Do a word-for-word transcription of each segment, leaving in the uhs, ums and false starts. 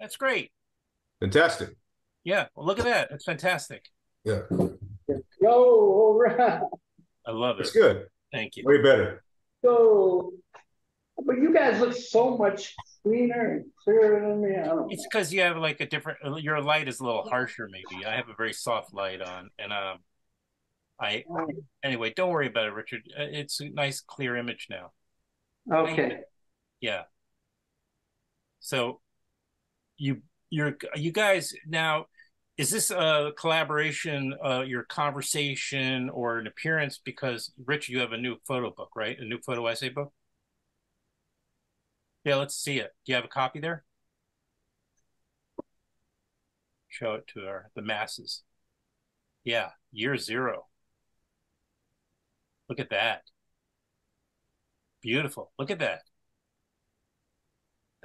That's great. Fantastic. Yeah, well, look at that. That's fantastic. Yeah. Let's go. All right. I love it. It's good. Thank you. Way better. So, but you guys look so much cleaner and clearer than me. I don't it's because you have like a different, your light is a little harsher maybe. I have a very soft light on. And um, I, anyway, don't worry about it, Richard. It's a nice clear image now. Okay. Yeah. So you, you're, you guys now, is this a collaboration, uh, your conversation, or an appearance? Because, Rich, you have a new photo book, right? A new photo essay book? Yeah, let's see it. Do you have a copy there? Show it to our, the masses. Yeah, year zero. Look at that. Beautiful. Look at that.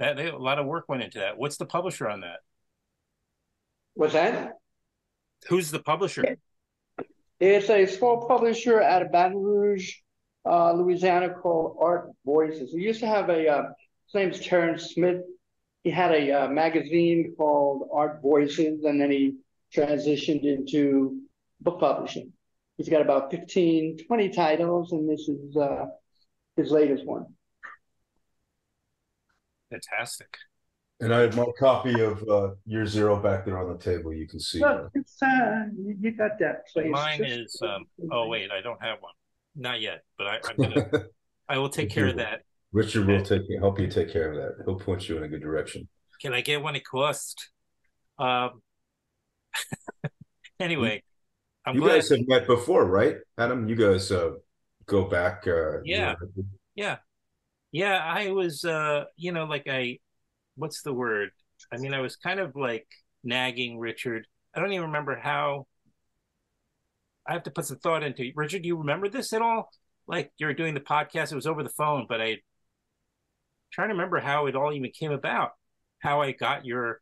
That they, a lot of work went into that. What's the publisher on that? What's that? Who's the publisher? It's a small publisher out of Baton Rouge, uh, Louisiana, called Art Voices. We used to have a, uh, his name's Terrence Smith. He had a uh, magazine called Art Voices, and then he transitioned into book publishing. He's got about fifteen, twenty titles, and this is uh, his latest one. Fantastic. And I have my copy of uh, Year Zero back there on the table. You can see. Look, it's, uh, you got that. Place. Mine is. Um, oh wait, I don't have one. Not yet, but I, I'm gonna. I will take care of that. Richard will take help you take care of that. He'll point you in a good direction. Can I get one at cost? Um. Anyway, I'm you glad guys have met before, right, Adam? You guys uh, go back. Uh, yeah. You know, yeah. Yeah. I was. Uh, you know, like I. What's the word? I mean, I was kind of like nagging Richard. I don't even remember how. I have to put some thought into it. Richard, do you remember this at all? Like you were doing the podcast, it was over the phone, but I'm trying to remember how it all even came about, how I got your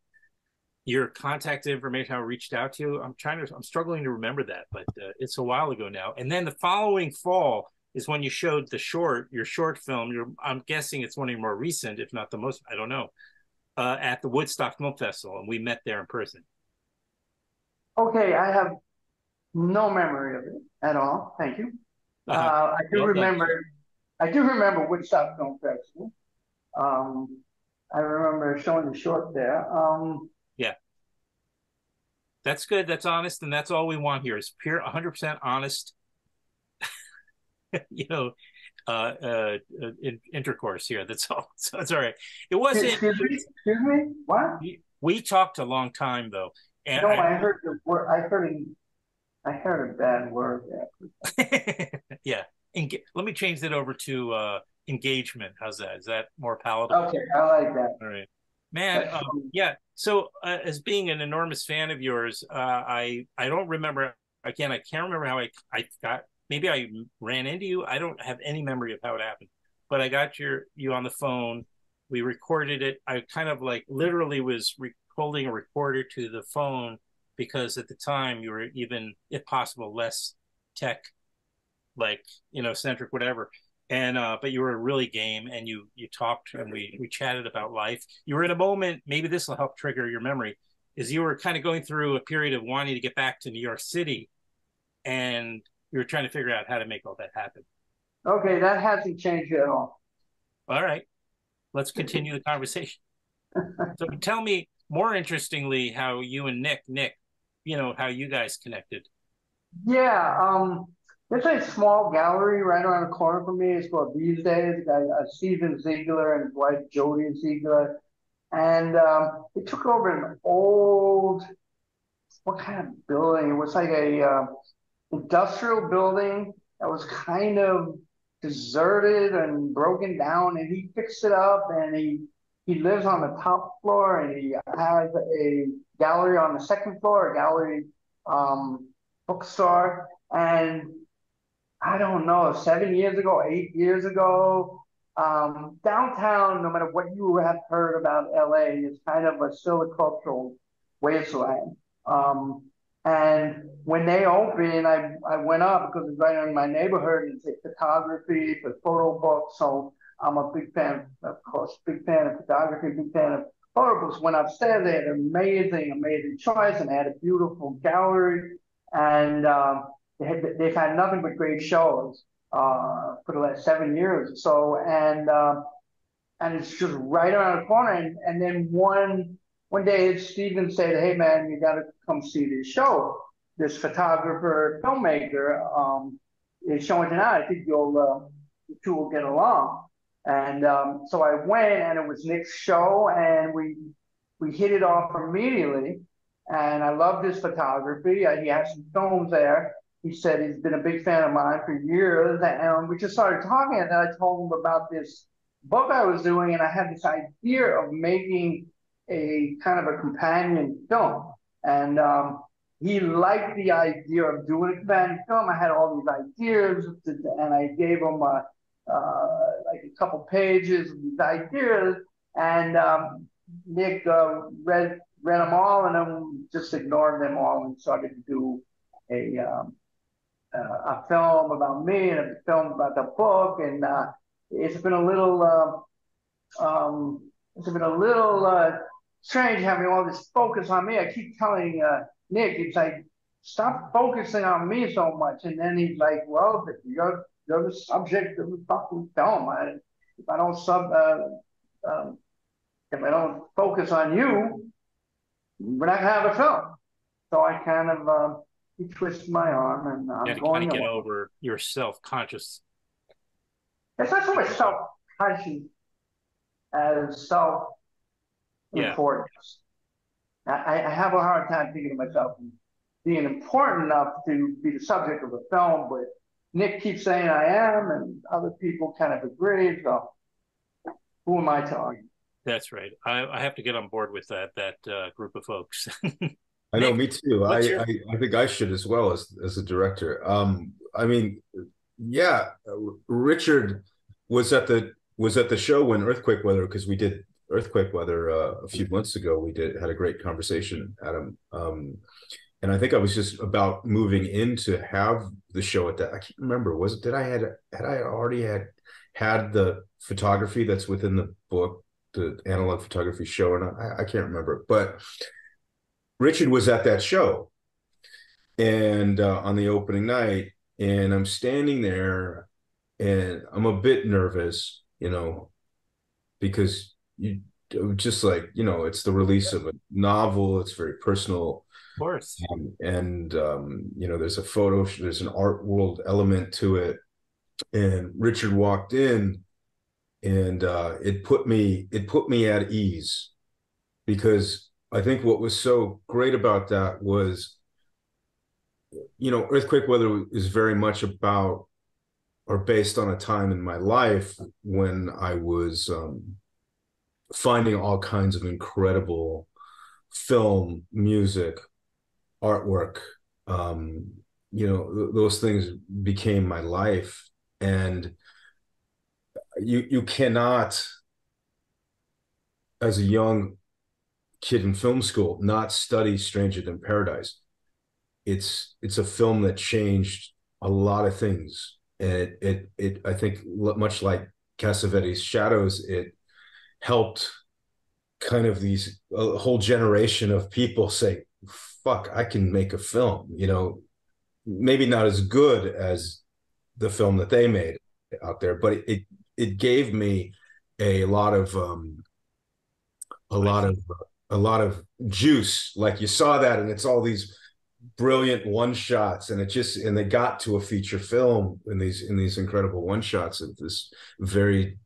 your contact information, how I reached out to you. I'm trying to, I'm struggling to remember that, but uh, it's a while ago now. And then the following fall is when you showed the short, your short film. Your, I'm guessing it's one of your more recent, if not the most, I don't know. Uh, at the Woodstock Film Festival, and we met there in person. Okay, I have no memory of it at all. Thank you. Uh, uh, I do well, remember. I do remember Woodstock Film Festival. Um, I remember showing the short there. Um, yeah, that's good. That's honest, and that's all we want here is pure, one hundred percent honest. You know. Uh, uh, in, intercourse here. That's all. So that's all right. It wasn't. Excuse me. Excuse me? What? We, we talked a long time though. And no, I, I heard the word. I heard. A, I heard a bad word. Yeah. Enga let me change that over to uh, engagement. How's that? Is that more palatable? Okay, I like that. All right, man. Um, yeah. So uh, as being an enormous fan of yours, uh, I I don't remember. Again, I can't remember how I I got. Maybe I ran into you. I don't have any memory of how it happened, but I got your you on the phone. We recorded it. I kind of like literally was re holding a recorder to the phone because at the time you were even, if possible, less tech, like you know, centric, whatever. And uh, but you were really game, and you you talked and we we chatted about life. You were in a moment. Maybe this will help trigger your memory. Is you were kind of going through a period of wanting to get back to New York City, and we were trying to figure out how to make all that happen. Okay, that hasn't changed at all. All right, let's continue the conversation. So tell me more interestingly how you and Nick, Nick, you know, how you guys connected. Yeah, um, there's a small gallery right around the corner from me. It's called These Days. Got uh, Stephen Ziegler and his wife Jody Ziegler, and um, it took over an old, what kind of building? It was like a uh, industrial building that was kind of deserted and broken down, and he fixed it up, and he he lives on the top floor, and he has a gallery on the second floor, a gallery um bookstore. And I don't know, seven years ago, eight years ago, um downtown, no matter what you have heard about L A, is kind of a silvicultural wasteland. Um, and when they opened, I, I went up because it's right in my neighborhood, and it's photography, for photo books. So I'm a big fan, of course, big fan of photography, big fan of photo books. Went upstairs, they had an amazing, amazing choice, and they had a beautiful gallery. And um, they had, they've had nothing but great shows uh, for the last seven years or so. And uh, and it's just right around the corner. And, and then one one day, Stephen said, "Hey man, you got to come see this show. This photographer, filmmaker um, is showing tonight. I think you'll uh, the two will get along." And um, so I went, and it was Nick's show, and we we hit it off immediately. And I loved his photography. I, he had some films there. He said he's been a big fan of mine for years. And we just started talking, and then I told him about this book I was doing, and I had this idea of making a kind of a companion film. And um, he liked the idea of doing a companion film. I had all these ideas, and I gave him a, uh, like a couple pages of these ideas. And um, Nick uh, read... read them all, and then just ignored them all and started to do a um, uh, a film about me and a film about the book. And uh, it's been a little uh, um, it's been a little uh, strange having all this focus on me. I keep telling uh, Nick, he's like, "Stop focusing on me so much." And then he's like, "Well, if you're you're the subject of the fucking film. I, if I don't sub uh, um, if I don't focus on you, we're not gonna have a film." So I kind of uh, he twisted my arm, and I'm yeah, going to get over your self-conscious. It's not so much self-conscious as self-importance. Yeah. I, I have a hard time thinking of myself being important enough to be the subject of a film, but Nick keeps saying I am, and other people kind of agree. So who am I to argue? That's right. I, I have to get on board with that that uh, group of folks. I know, me too. I, your... I I think I should as well as as a director. Um, I mean, yeah, Richard was at the was at the show when Earthquake Weather, because we did Earthquake Weather uh, a few months ago. We did had a great conversation, Adam, um, and I think I was just about moving in to have the show at that. I can't remember. Was it did I had had I already had had the photography that's within the book, the analog photography show, and I, I can't remember, but Richard was at that show, and uh, on the opening night, and I'm standing there, and I'm a bit nervous, you know, because you just like, you know, it's the release yeah. of a novel. It's very personal, of course, and, and um, you know, there's a photo, there's an art world element to it, and Richard walked in. And uh, it put me it put me at ease, because I think what was so great about that was, you know, Earthquake Weather is very much about or based on a time in my life when I was um, finding all kinds of incredible film, music, artwork. Um, you know, th- those things became my life. And You you cannot, as a young kid in film school, not study Stranger Than Paradise. It's it's a film that changed a lot of things, and it it, it I think much like Cassavetes' Shadows, it helped kind of these a whole generation of people say, "Fuck, I can make a film." You know, maybe not as good as the film that they made out there, but it. it It gave me a lot of um, a lot of a lot of juice. Like you saw that, and it's all these brilliant one shots, and it just and they got to a feature film in these in these incredible one shots of this very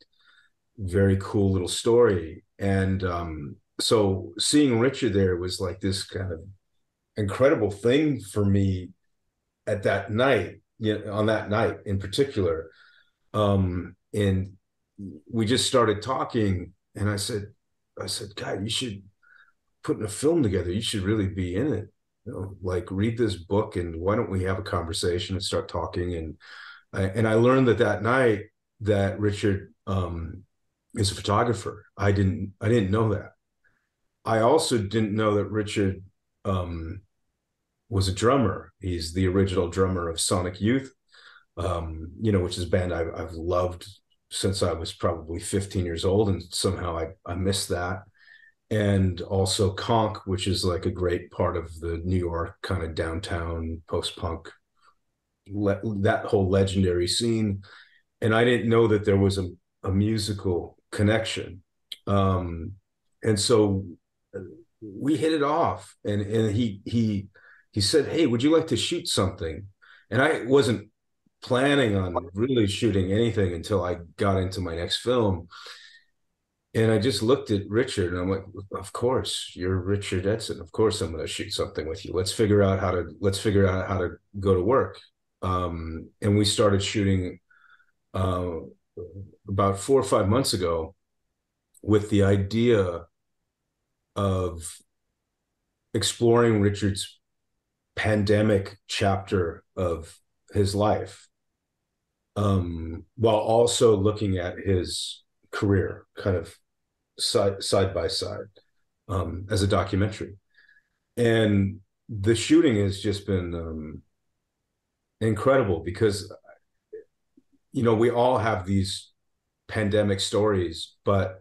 very cool little story. And um, so seeing Richard there was like this kind of incredible thing for me at that night, you know, on that night in particular. Um, And we just started talking, and I said, I said, "God, you should put in a film together. You should really be in it. You know, like read this book, and why don't we have a conversation and start talking?" And I, and I learned that that night that Richard um, is a photographer. I didn't I didn't know that. I also didn't know that Richard um, was a drummer. He's the original drummer of Sonic Youth, um, you know, which is a band I've, I've loved since I was probably fifteen years old, and somehow I, I missed that. And also Conk, which is like a great part of the New York kind of downtown post-punk, le- that whole legendary scene. And I didn't know that there was a, a musical connection. Um, and so we hit it off, and, and he, he, he said, "Hey, would you like to shoot something?" And I wasn't planning on really shooting anything until I got into my next film. And I just looked at Richard, and I'm like, "Of course, you're Richard Edson. Of course, I'm going to shoot something with you. Let's figure out how to let's figure out how to go to work." Um, and we started shooting uh, about four or five months ago, with the idea of exploring Richard's pandemic chapter of his life, um, while also looking at his career kind of side side by side um as a documentary. And the shooting has just been um incredible, because, you know, we all have these pandemic stories, but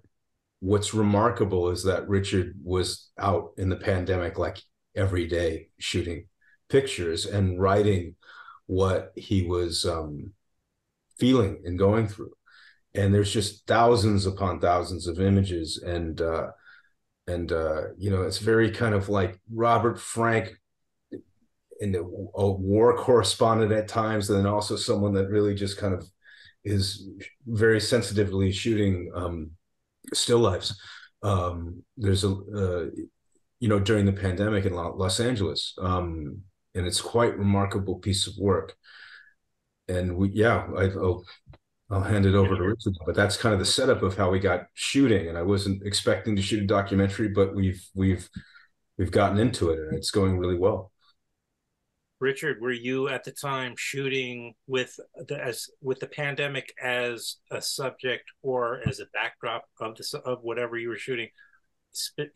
what's remarkable is that Richard was out in the pandemic like every day shooting pictures and writing what he was um feeling and going through. And there's just thousands upon thousands of images, and uh, and uh, you know, it's very kind of like Robert Frank, and a war correspondent at times, and then also someone that really just kind of is very sensitively shooting um, still lives. Um, there's a uh, you know, during the pandemic in Los Angeles, um, and it's quite a remarkable piece of work. And we, yeah, I. I'll, I'll hand it over to Richard, but that's kind of the setup of how we got shooting. And I wasn't expecting to shoot a documentary, but we've we've we've gotten into it, and it's going really well. Richard, were you at the time shooting with the, as with the pandemic as a subject or as a backdrop of the of whatever you were shooting,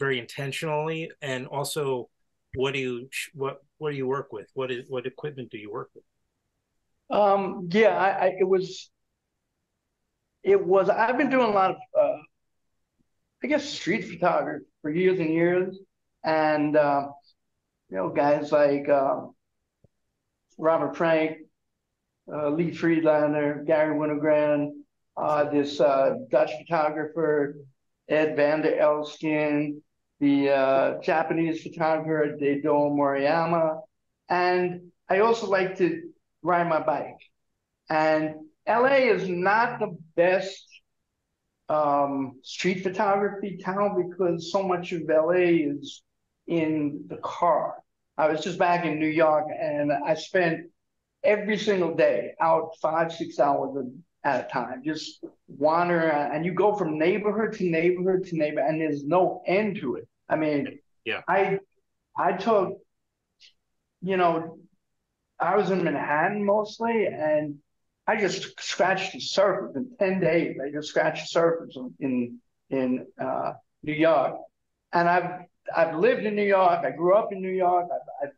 very intentionally? And also, what do you what what do you work with? What is what equipment do you work with? Um, yeah, I, I, it was. It was, I've been doing a lot of, uh, I guess, street photography for years and years. And, uh, you know, guys like uh, Robert Frank, uh, Lee Friedlander, Gary Winogrand, uh, this uh, Dutch photographer, Ed van der Elskin, the uh, Japanese photographer, Daido Moriyama. And I also like to ride my bike. And L A is not the best um, street photography town, because so much of L A is in the car. I was just back in New York, and I spent every single day out five, six hours at a time, just wandering. And you go from neighborhood to neighborhood to neighborhood, and there's no end to it. I mean, yeah, I, I took, you know, I was in Manhattan mostly, and I just scratched the surface in ten days. I just scratched the surface in in uh, New York, and I've I've lived in New York. I grew up in New York. I've, I've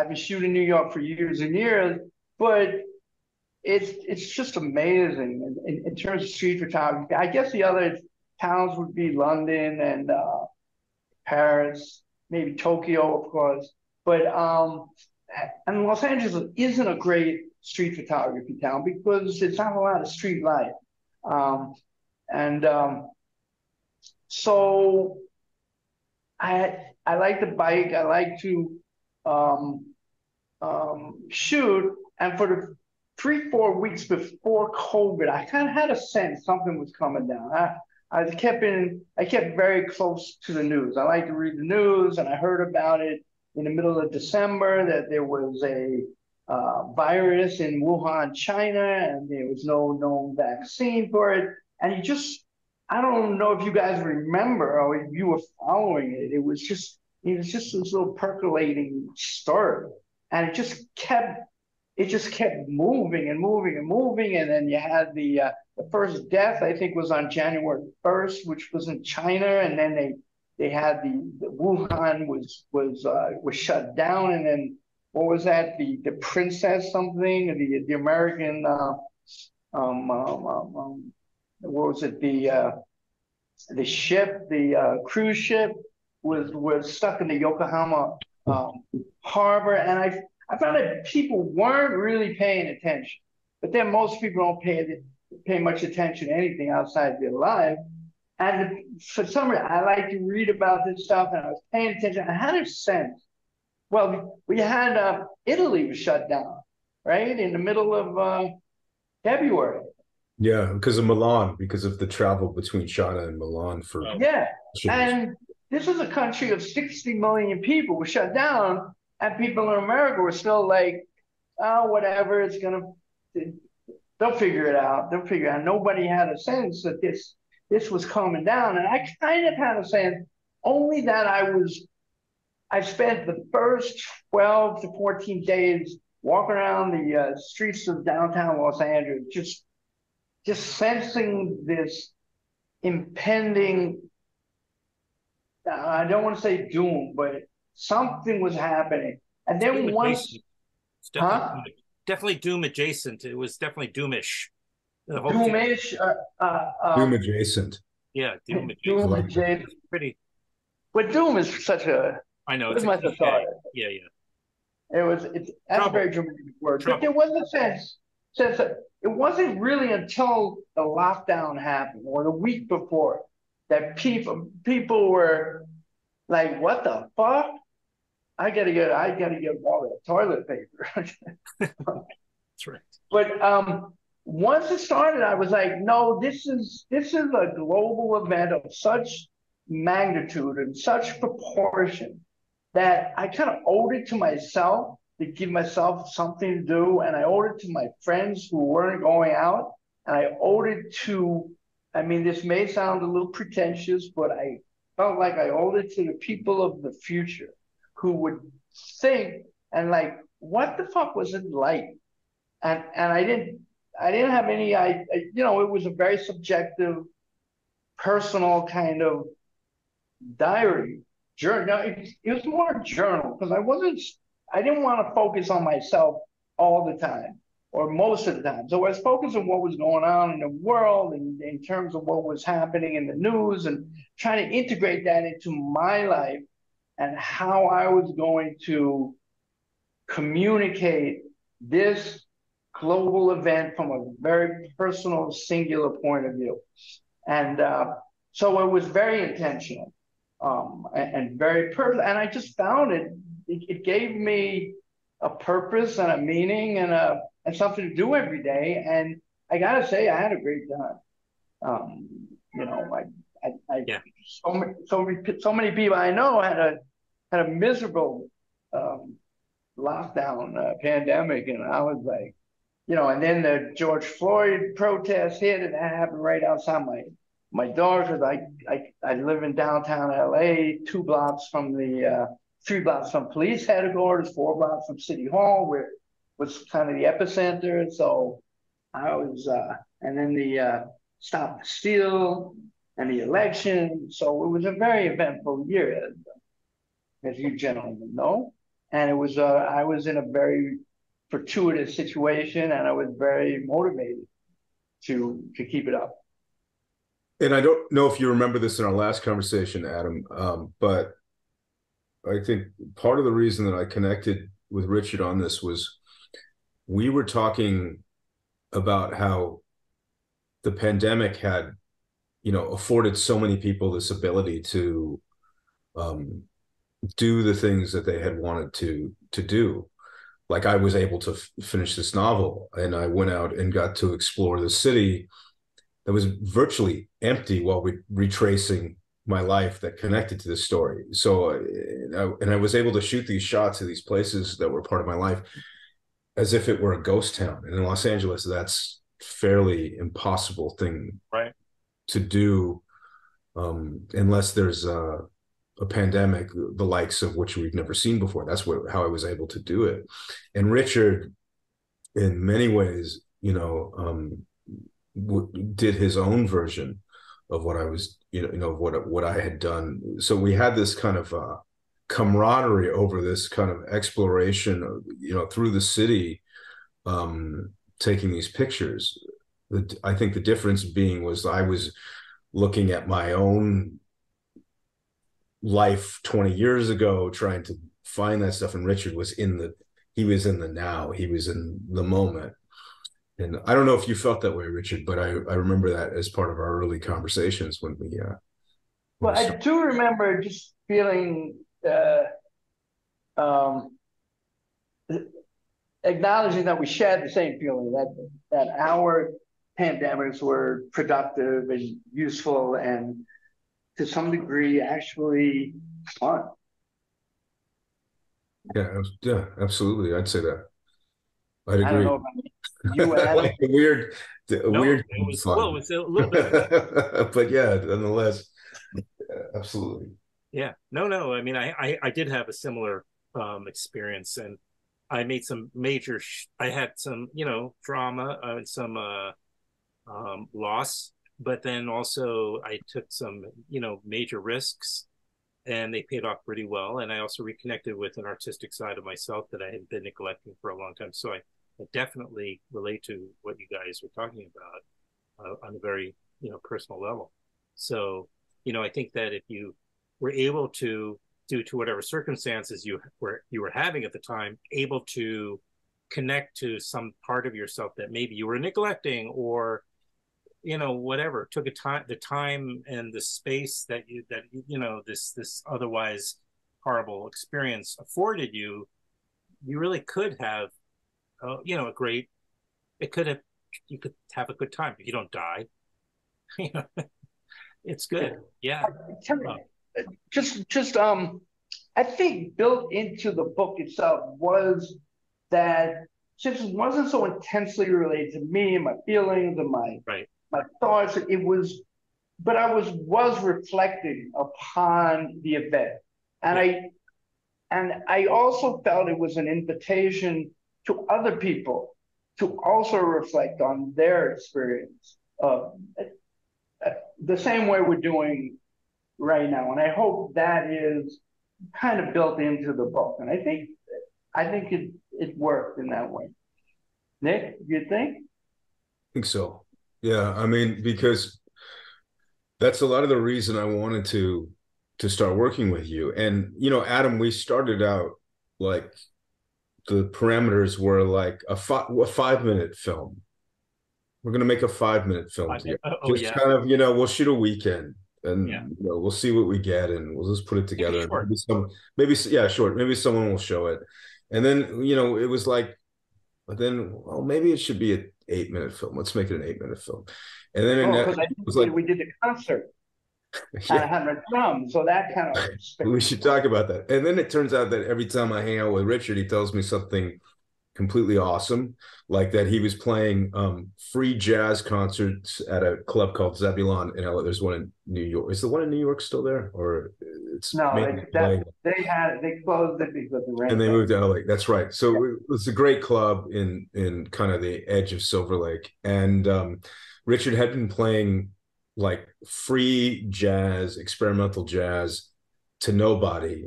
I've been shooting New York for years and years, but it's it's just amazing in, in, in terms of street photography. I guess the other towns would be London and uh, Paris, maybe Tokyo, of course, but um, and Los Angeles isn't a great street photography town because it's not a lot of street life. Um, and um, so I I like to bike, I like to um, um, shoot. And for the three, four weeks before COVID, I kind of had a sense something was coming down. I, I kept in, I kept very close to the news. I like to read the news, and I heard about it in the middle of December that there was a Uh, virus in Wuhan, China, and there was no known vaccine for it. And you just, I don't know if you guys remember or if you were following it. It was just, it was just this little percolating story. And it just kept, it just kept moving and moving and moving. And then you had the, uh, the first death, I think, was on January first, which was in China. And then they, they had the, the Wuhan was, was, uh, was shut down. And then what was that? The the princess something? The the American uh, um, um, um, um what was it? The uh, the ship, the uh, cruise ship was was stuck in the Yokohama um, harbor, and I I found that people weren't really paying attention. But then most people don't pay pay much attention to anything outside their life. And for some reason, I like to read about this stuff, and I was paying attention. I had a sense. Well, we had uh, Italy was shut down, right, in the middle of uh, February. Yeah, because of Milan, because of the travel between China and Milan for yeah. Sure. And this is a country of sixty million people was shut down, and people in America were still like, oh, whatever, it's gonna, they'll figure it out. They'll figure it out. Nobody had a sense that this. This was calming down, and I kind of had a sense only that I was, I spent the first twelve to fourteen days walking around the uh, streets of downtown Los Angeles, just, just sensing this impending, I don't want to say doom, but something was happening. And then doom once, adjacent. It's definitely, huh? Definitely doom adjacent. It was definitely doomish. Doomish, uh, uh, uh, doom adjacent. Yeah, doom adjacent. Doom adjacent. Pretty. But doom is such a. I know. It's much a thought. Yeah, yeah. It was. It's that's a very dramatic word. Trouble. But there was a sense, sense that it wasn't really until the lockdown happened or the week before that people people were like, "What the fuck? I gotta get. I gotta get all the toilet paper." That's right. But um. Once it started, I was like, no, this is this is a global event of such magnitude and such proportion that I kind of owed it to myself to give myself something to do. And I owed it to my friends who weren't going out. And I owed it to, I mean, this may sound a little pretentious, but I felt like I owed it to the people of the future who would think and like, what the fuck was it like? And and I didn't. I didn't have any, I, I, you know, it was a very subjective, personal kind of diary journal. Now, it, it was more a journal because I wasn't, I didn't want to focus on myself all the time or most of the time. So I was focused on what was going on in the world and in terms of what was happening in the news and trying to integrate that into my life and how I was going to communicate this global event from a very personal, singular point of view. And uh, so it was very intentional um, and, and very personal. And I just found it, it, it gave me a purpose and a meaning and a and something to do every day. And I gotta say, I had a great time. Um, you know, I, I, I yeah. so, many, so many, so many people I know had a had a miserable um, lockdown uh, pandemic, and I was like. You know, and then the George Floyd protest hit, and that happened right outside my my doors. Cause I, I I live in downtown L A, two blocks from the uh, three blocks from police headquarters, four blocks from City Hall, where was kind of the epicenter. And so I was, uh, and then the uh, Stop the Steal and the election. So it was a very eventful year, as, as you gentlemen know. And it was uh, I was in a very fortuitous situation, and I was very motivated to to keep it up. And I don't know if you remember this in our last conversation, Adam, um, but I think part of the reason that I connected with Richard on this was we were talking about how the pandemic had, you know, afforded so many people this ability to um, do the things that they had wanted to to do. Like I was able to f- finish this novel, and I went out and got to explore the city that was virtually empty while we retracing my life that connected to this story. So, and I, and I was able to shoot these shots of these places that were part of my life as if it were a ghost town. And in Los Angeles, that's fairly impossible thing right. to do um, unless there's a, a pandemic, the likes of which we've never seen before. That's what, how I was able to do it. And Richard, in many ways, you know, um, w- did his own version of what I was, you know, you know, what, what I had done. So we had this kind of uh, camaraderie over this kind of exploration, you know, through the city, um, taking these pictures. The, I think the difference being was I was looking at my own life twenty years ago, trying to find that stuff. And Richard was in the, he was in the now, he was in the moment. And I don't know if you felt that way, Richard, but I, I remember that as part of our early conversations when we, uh, well, I do remember just feeling, uh, um, acknowledging that we shared the same feeling, that that our pandemics were productive and useful and to some degree actually fun. Yeah, yeah, absolutely. I'd say that. I'd agree. I don't know about you, Adam. weird, no, weird. It was, well, it was a little bit. But yeah, nonetheless. Absolutely. Yeah. No, no. I mean, I, I, I did have a similar um, experience, and I made some major, sh I had some, you know, drama and uh, some uh, um, loss, but then also I took some, you know, major risks, and they paid off pretty well. And I also reconnected with an artistic side of myself that I had been neglecting for a long time. So I, I definitely relate to what you guys were talking about uh, on a very, you know, personal level. So, you know, I think that if you were able to, due to whatever circumstances you were you were having at the time, able to connect to some part of yourself that maybe you were neglecting, or, you know, whatever, took a time, the time and the space that you that you know this this otherwise horrible experience afforded you, you really could have, uh, you know, a great, it could have, you could have a good time if you don't die, you know. It's good, yeah. Tell me, oh. just, just, um, I think built into the book itself was that since it wasn't so intensely related to me and my feelings and my right. my thoughts, it was, but I was was reflecting upon the event, and yeah. I, and I also felt it was an invitation to other people to also reflect on their experience of. The same way we're doing right now, and I hope that is kind of built into the book. And I think, I think it it worked in that way. Nick, you think? I think so. Yeah, I mean, because that's a lot of the reason I wanted to to start working with you. And you know, Adam, we started out like the parameters were like a, fi a five minute film. We're going to make a five-minute film here. Oh, just yeah. kind of, you know, we'll shoot a weekend, and yeah. you know, we'll see what we get, and we'll just put it together. Maybe, maybe, some, maybe, yeah, short. Maybe someone will show it. And then, you know, it was like, but then, well, maybe it should be an eight-minute film. Let's make it an eight-minute film. And then oh, that, I it was like... We did the concert yeah. at one hundred Drum, so that kind of... We should talk about that. And then it turns out that every time I hang out with Richard, he tells me something completely awesome, like that he was playing um, free jazz concerts at a club called Zebulon in L A. There's one in New York. Is the one in New York still there, or it's no? It, that, they had they closed it because the rain. And they moved to L A. That's right. So yeah. it was a great club in in kind of the edge of Silver Lake, and um, Richard had been playing like free jazz, experimental jazz to nobody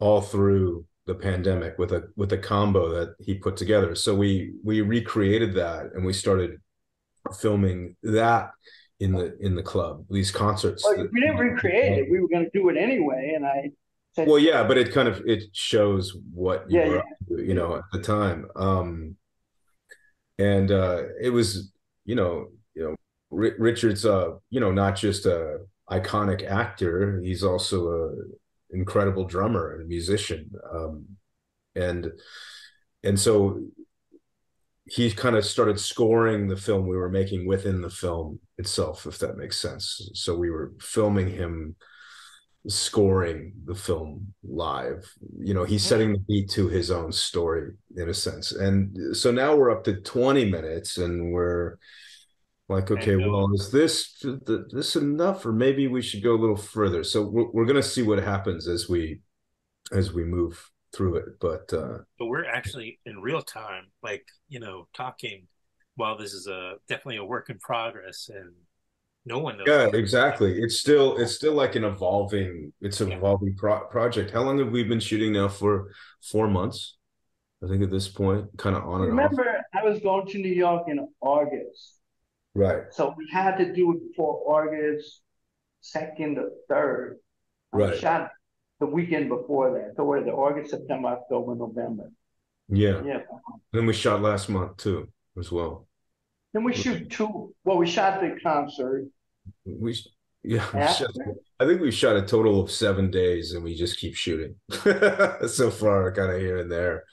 all through the pandemic with a with a combo that he put together. So we we recreated that, and we started filming that in the in the club. These concerts. Well, that, we didn't recreate uh, it. We were going to do it anyway, and I. Said, well, yeah, but it kind of it shows what you yeah, were, yeah. you know, at the time, um, and uh, it was you know you know R Richard's uh you know not just a iconic actor. He's also a incredible drummer and musician, um, and and so he kind of started scoring the film we were making within the film itself, if that makes sense. So we were filming him scoring the film live. You know, he's setting the beat to his own story in a sense. And so now we're up to twenty minutes, and we're like, okay, well, is this this enough, or maybe we should go a little further? So we're we're gonna see what happens as we as we move through it. But uh, but we're actually in real time, like you know, talking while this is a definitely a work in progress, and No one knows. Yeah, exactly. It's still it's still like an evolving it's an yeah. evolving pro project. How long have we been shooting now? For four months, I think, at this point, kind of on and off. Remember, I was going to New York in August. Right. So we had to do it before August second or third. Right. We shot the weekend before that. So we're the August, September, October, November. Yeah. Yeah. Then we shot last month too, as well. Then we shoot two. Well, we shot the concert. We, yeah, we shot, I think we shot a total of seven days, and we just keep shooting so far, kind of here and there.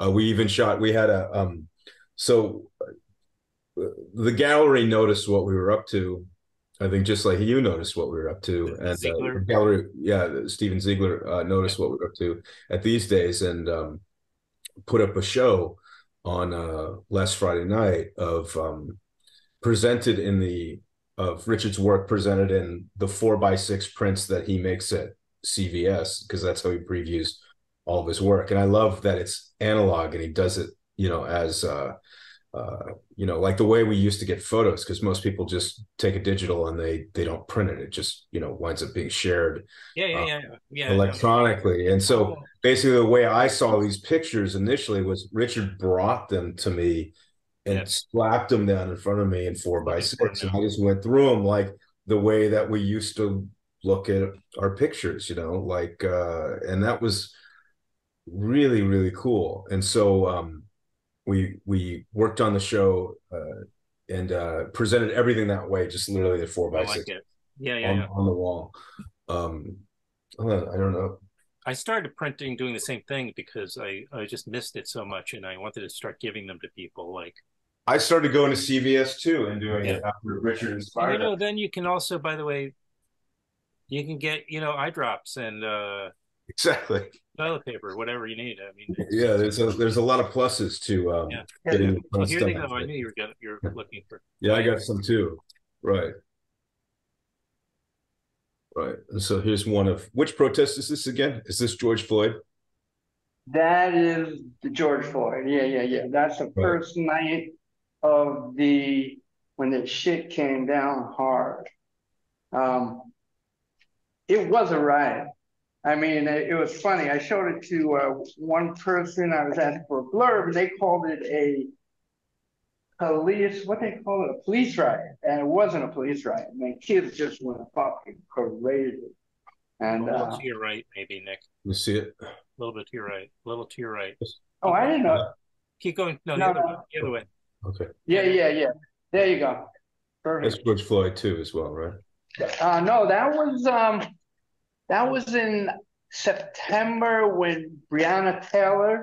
Uh, we even shot. We had a um. So uh, the gallery noticed what we were up to. I think just like you noticed what we were up to, and uh, the gallery, yeah, Stephen Ziegler uh, noticed yeah. what we were up to at These Days, and um, put up a show on uh last Friday night of um presented in the of Richard's work presented in the four by six prints that he makes at C V S, because that's how he previews all of his work. And I love that it's analog, and he does it, you know, as uh uh you know, like the way we used to get photos, because most people just take a digital and they they don't print it. It just, you know, winds up being shared yeah yeah uh, yeah, yeah electronically. And so basically the way I saw these pictures initially was Richard brought them to me and yeah. slapped them down in front of me in four by six, and I just went through them like the way that we used to look at our pictures, you know, like uh and that was really, really cool. And so um We we worked on the show uh, and uh, presented everything that way, just literally at four by six, yeah, yeah, on, yeah. on the wall. Um, I don't know. I started printing, doing the same thing, because I I just missed it so much, and I wanted to start giving them to people. Like I started going to C V S too and doing yeah. it after Richard inspired. And, you know, then you can also, by the way, you can get, you know, eye drops and. Uh, Exactly. Toilet paper, whatever you need. I mean, yeah, there's a there's a lot of pluses to um, yeah. getting. Yeah. Well, here they go. I knew you were gonna, you're looking for. Yeah, I got some too. Right. Right. And so here's one of which protest is this again? Is this George Floyd? That is the George Floyd. Yeah, yeah, yeah. That's the right. first night of the when the shit came down hard. Um, it was a riot. I mean, it was funny. I showed it to uh, one person. I was asking for a blurb, and they called it a police, what they call it, a police riot. And it wasn't a police riot. I mean, kids just went fucking crazy. And, a little uh, to your right, maybe, Nick. You see it? A little bit to your right. A little to your right. Oh, I didn't know. Keep going. No, no, the, other no. Way. the other way. Okay. Yeah, yeah, yeah. There you go. Perfect. That's George Floyd, too, as well, right? Uh, no, that was... Um, That was in September when Breonna Taylor,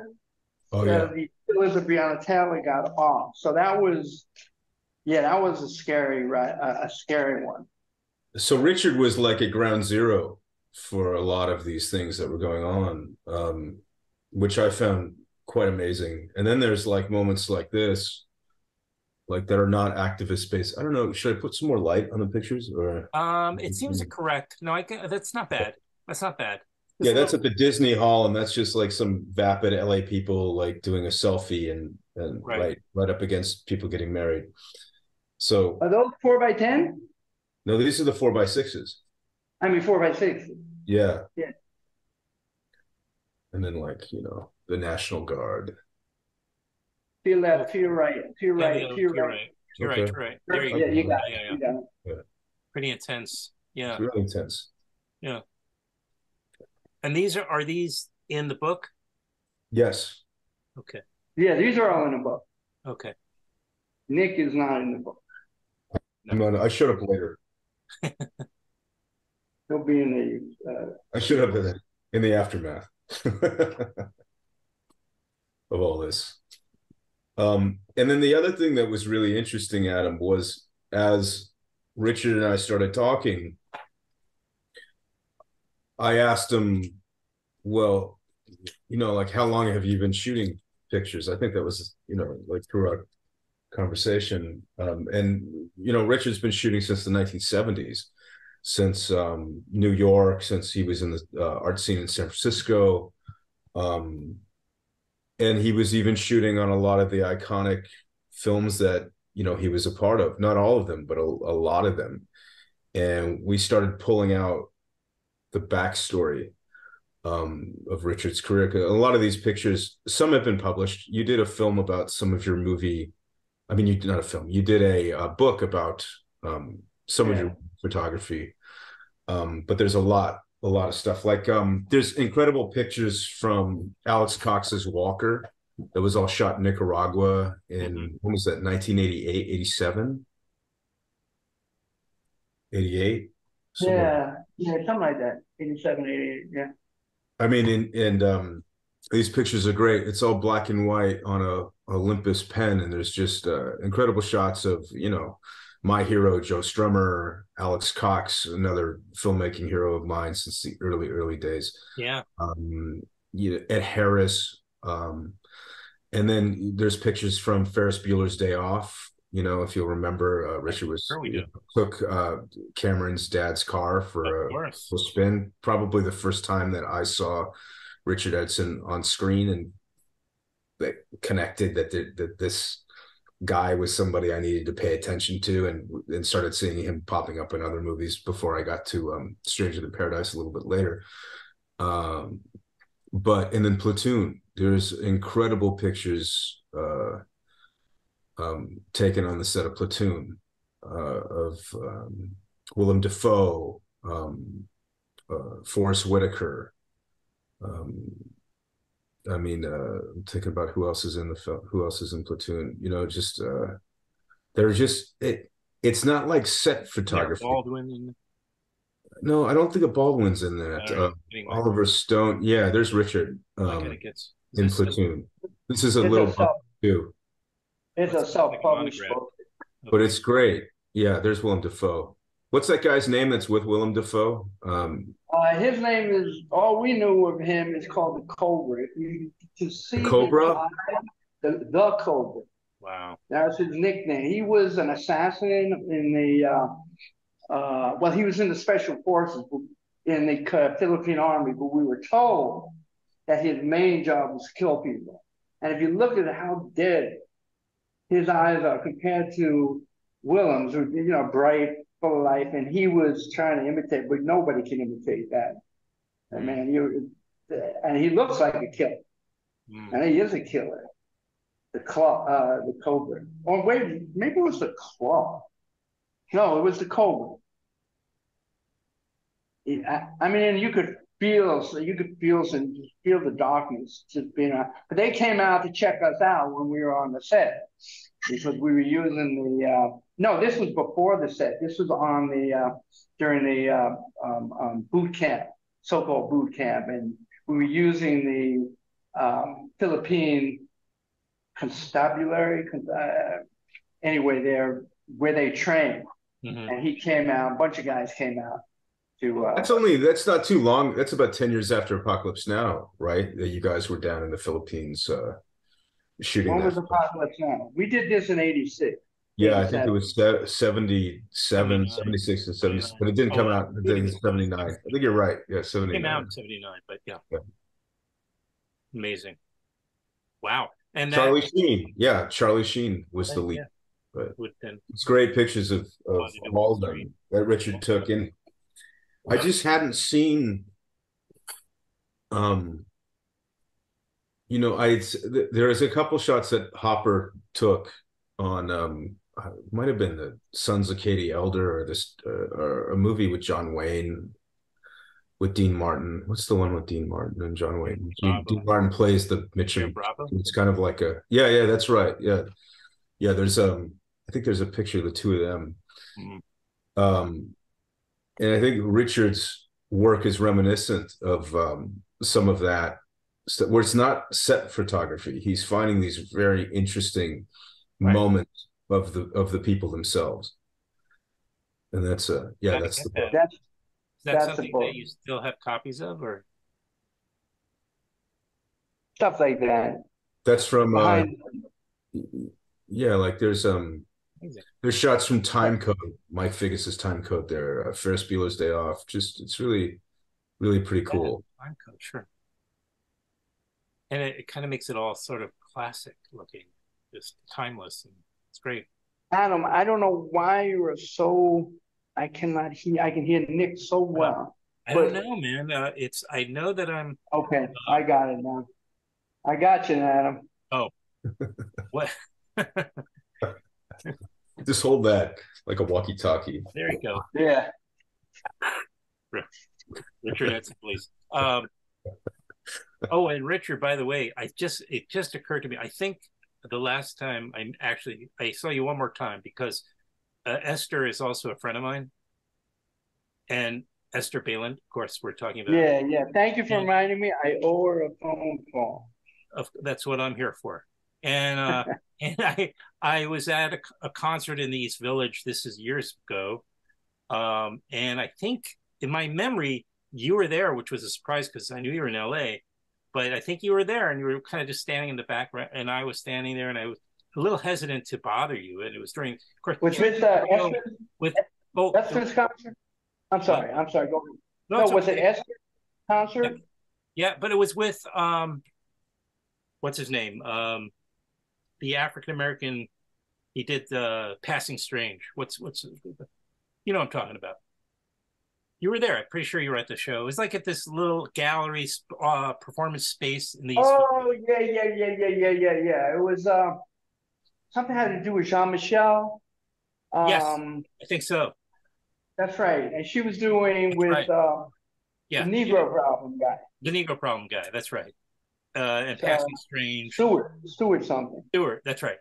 oh, yeah. uh, the killers of Breonna Taylor got off. So that was, yeah, that was a scary, uh, a scary one. So Richard was like a ground zero for a lot of these things that were going on, um, which I found quite amazing. And then there's like moments like this, like that are not activist based. I don't know. Should I put some more light on the pictures, or? Um, it seems correct. No, I can, that's not bad. That's not bad. It's yeah, that's at the Disney Hall, and that's just like some vapid L A people like doing a selfie and and right right, right up against people getting married. So are those four by ten? No, these are the four by sixes. I mean, four by six. Yeah. Yeah. And then, like, you know, the National Guard. Feel that to your right, to your right, to your right. You're right, you're right. There you go. Yeah, you got it. You got it. Yeah. Pretty intense. Yeah. It's really intense. Yeah. And these are are these in the book? Yes. Okay. Yeah, these are all in the book. Okay. Nick is not in the book. No, no, I showed up later. He'll be in the uh I showed up in the in the aftermath of all this. Um, and then the other thing that was really interesting, Adam, was as Richard and I started talking, I asked him, well, you know, like, how long have you been shooting pictures? I think that was, you know, like through our conversation. Um, and, you know, Richard's been shooting since the nineteen seventies, since um, New York, since he was in the uh, art scene in San Francisco. Um And he was even shooting on a lot of the iconic films that, you know, he was a part of. Not all of them, but a, a lot of them. and we started pulling out the backstory um, of Richard's career. A lot of these pictures, some have been published. You did a film about some of your movie. I mean, you did not a film. You did a, a book about um, some yeah. of your photography. Um, but there's a lot, a lot of stuff. Like um, there's incredible pictures from Alex Cox's Walker that was all shot in Nicaragua in, mm-hmm. when was that, nineteen eighty-eight, eighty-seven, eighty-eight? Yeah, yeah, something like that, eighty-seven, eighty-eight, yeah. I mean, and, and um, these pictures are great. It's all black and white on a Olympus pen, and there's just uh, incredible shots of, you know, my hero, Joe Strummer, Alex Cox, another filmmaking hero of mine since the early, early days. Yeah. Um, you know, Ed Harris. Um, and then there's pictures from Ferris Bueller's Day Off. You know, if you'll remember, uh, Richard was sure we took uh, Cameron's dad's car for a, a spin. Probably the first time that I saw Richard Edson on screen and that connected that, the, that this guy was somebody I needed to pay attention to, and and started seeing him popping up in other movies before I got to um, Stranger Than Paradise a little bit later. Um, but and then Platoon, there's incredible pictures uh, um, taken on the set of Platoon uh, of um, Willem Dafoe, um, uh, Forrest Whitaker. Um, I mean, uh, I'm thinking about who else is in the film, who else is in Platoon. You know, just uh, they're just it. It's not like set photography. Yeah, Baldwin. In... No, I don't think a Baldwin's in that. Uh, anyway. Oliver Stone. Yeah, there's Richard um, gets, in Platoon. A, this is a little a self, book too. It's a self-published book, but it's great. Yeah, there's Willem Dafoe. What's that guy's name that's with Willem Dafoe? Um, uh, his name is, all we knew of him is called the Cobra. If you to see the Cobra? Guy, the, the Cobra. Wow. That's his nickname. He was an assassin in the, uh, uh, well, he was in the Special Forces in the uh, Philippine Army, but we were told that his main job was to kill people. And if you look at how dead his eyes are compared to Willem's, who, you know, bright, full of life, and he was trying to imitate, but nobody can imitate that. I mean, you, and he looks like a killer, mm. and he is a killer. The claw, uh, the Cobra, or wait, maybe it was the claw. No, it was the Cobra. I, I mean, and you could feel, so you could feel, and feel the darkness just being around. But they came out to check us out when we were on the set, because we were using the. Uh, No, this was before the set. This was on the uh, during the uh, um, um, boot camp, so-called boot camp, and we were using the um, Philippine constabulary. Uh, anyway, there where they train, mm-hmm. and he came out. A bunch of guys came out to. Uh, that's only. That's not too long. That's about ten years after Apocalypse Now, right? That you guys were down in the Philippines uh, shooting. When was Apocalypse Now? We did this in eighty-six. Yeah, I think it was seventy-seven, seventy-six, and seventy-six, but it didn't come out in seventy-nine. I think you're right. Yeah, seventy-nine. It came out in seventy-nine, but yeah. yeah. Amazing. Wow. And that, Charlie Sheen. Yeah, Charlie Sheen was the lead. Yeah. But it's great pictures of, of all of them that Richard took. And I just hadn't seen, um, you know, I there's a couple shots that Hopper took on um might have been the Sons of Katie Elder or this uh, or a movie with John Wayne with Dean Martin. What's the one with Dean Martin and John Wayne? Dean, Dean Martin plays the Mitchum. It's kind of like a yeah yeah that's right yeah yeah. There's um I think there's a picture of the two of them, mm-hmm. um and I think Richard's work is reminiscent of um some of that where it's not set photography. He's finding these very interesting. Right. Moment of the of the people themselves, and that's uh yeah that's the that. that's, that's something that you still have copies of or stuff like that. That's from uh, yeah, like there's um there's shots from Time Code, Mike Figgis' Time Code there, uh, Ferris Bueller's Day Off. Just it's really really pretty cool. Yeah, Time Code, sure, and it, it kind of makes it all sort of classic looking. Just timeless, and it's great. Adam, I don't know why you were so I cannot hear. I can hear Nick so well. I don't but, know, man. Uh, it's. I know that I'm. Okay, uh, I got it now. I got you, Adam. Oh, what? Just hold that like a walkie-talkie. There you go. Yeah. Richard Edson, please. Um, oh, and Richard, by the way, I just it just occurred to me. I think the last time I actually I saw you one more time because uh, Esther is also a friend of mine, and Esther Balin, of course, we're talking about. Yeah, yeah. Thank you for and, reminding me. I owe her a phone call. Of, that's what I'm here for. And uh, and I I was at a, a concert in the East Village. This is years ago, um, and I think in my memory you were there, which was a surprise because I knew you were in L A. But I think you were there, and you were kind of just standing in the background, and I was standing there, and I was a little hesitant to bother you. And it was during, of course, which was uh, Esther, with oh, Esther's concert. I'm sorry, uh, I'm sorry. Go ahead. No, no was okay. It Esther's concert? Yeah, but it was with um, what's his name? Um, the African American. He did the Passing Strange. What's what's you know what I'm talking about. You were there. I'm pretty sure you were at the show. It was like at this little gallery uh, performance space in the East. Oh, yeah, yeah, yeah, yeah, yeah, yeah, yeah. It was uh, something had to do with Jean-Michel. Um, yes, I think so. That's right. And she was doing that's with right. uh, yeah, the Negro yeah. Problem guy. The Negro Problem guy. That's right. Uh, and uh, Passing Strange. Stewart. Stewart something. Stewart. That's right.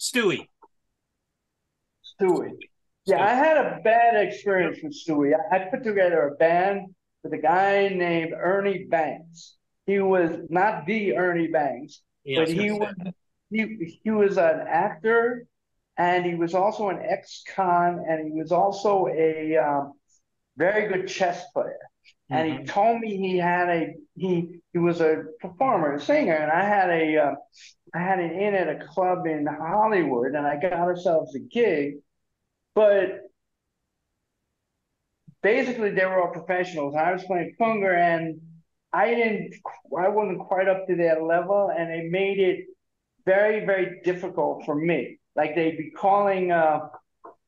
Stewie. Stewie. Yeah, I had a bad experience with Stewie. I put together a band with a guy named Ernie Banks. He was not the Ernie Banks, yeah, but he was he, he was an actor, and he was also an ex-con, and he was also a um, very good chess player. Mm-hmm. And he told me he had a he he was a performer, a singer, and I had a uh, I had an in at a club in Hollywood, and I got ourselves a gig. But basically, they were all professionals. I was playing Funger, and I didn't, I wasn't quite up to their level, and they made it very, very difficult for me. Like they'd be calling, uh,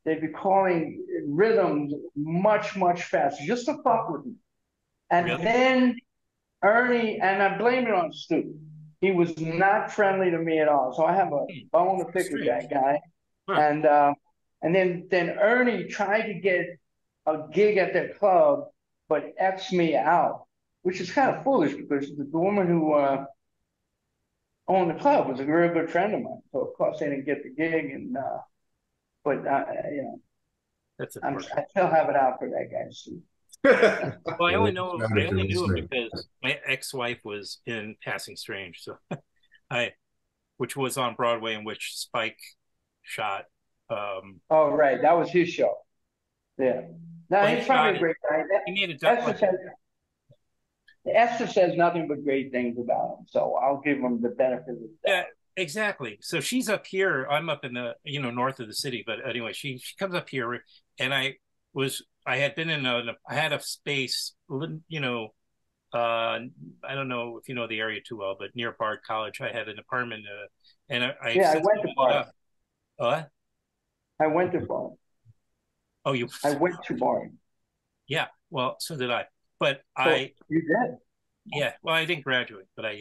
they'd be calling rhythms much, much faster, just to fuck with me. And really? Then Ernie, and I blame it on Stu. He was not friendly to me at all. So I have a bone to pick with that guy, huh. and. Uh, And then, then Ernie tried to get a gig at their club, but X'd me out, which is kind of foolish because the, the woman who uh, owned the club was a very good friend of mine. So of course they didn't get the gig, and uh, but uh, you know, that's I'm, I still have it out for that guy. Well, I only know I only knew him because my ex-wife was in Passing Strange, so I, which was on Broadway, in which Spike shot. Um, oh right, that was his show. Yeah, no, he's probably a great guy. He made it. Esther says, Esther says nothing but great things about him, so I'll give him the benefit of that. Yeah, exactly. So she's up here. I'm up in the you know north of the city, but anyway, she she comes up here, and I was I had been in a I had a space you know uh, I don't know if you know the area too well, but near Bard College, I had an apartment, uh, and I, I yeah I went to Bard. Uh, I went to Barnard. Oh, you? I went to Barnard. Yeah, well, so did I. But so I. You did. Yeah, well, I didn't graduate, but I.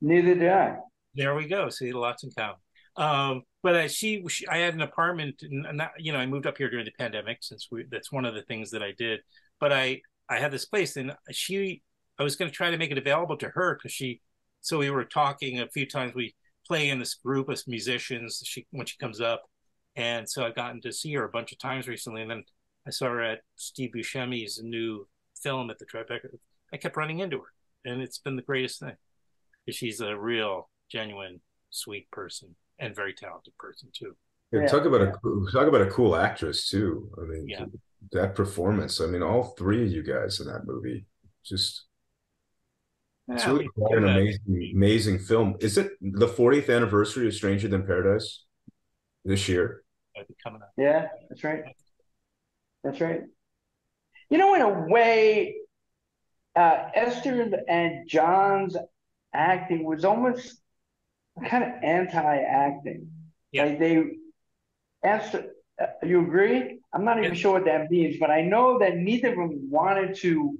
Neither did I. There we go. See, lots in common. Um, but I, she, she, I had an apartment, and not, you know, I moved up here during the pandemic, since we, that's one of the things that I did. But I, I had this place, and she, I was going to try to make it available to her because she. So we were talking a few times. We play in this group of musicians. She when she comes up. And so I've gotten to see her a bunch of times recently, and then I saw her at Steve Buscemi's new film at the Tribeca. I kept running into her, and it's been the greatest thing. She's a real, genuine, sweet person, and very talented person too. Yeah, talk about yeah. a talk about a cool actress too. I mean, yeah. that performance. I mean, all three of you guys in that movie just. Yeah, it's really quite an amazing, amazing film. Is it the fortieth anniversary of Stranger Than Paradise this year? Coming up. Yeah, that's right. That's right. You know, in a way, uh, Esther and John's acting was almost kind of anti-acting. Yeah. Like they, Esther, Uh, you agree? I'm not even sure what that means, but I know that neither of them wanted to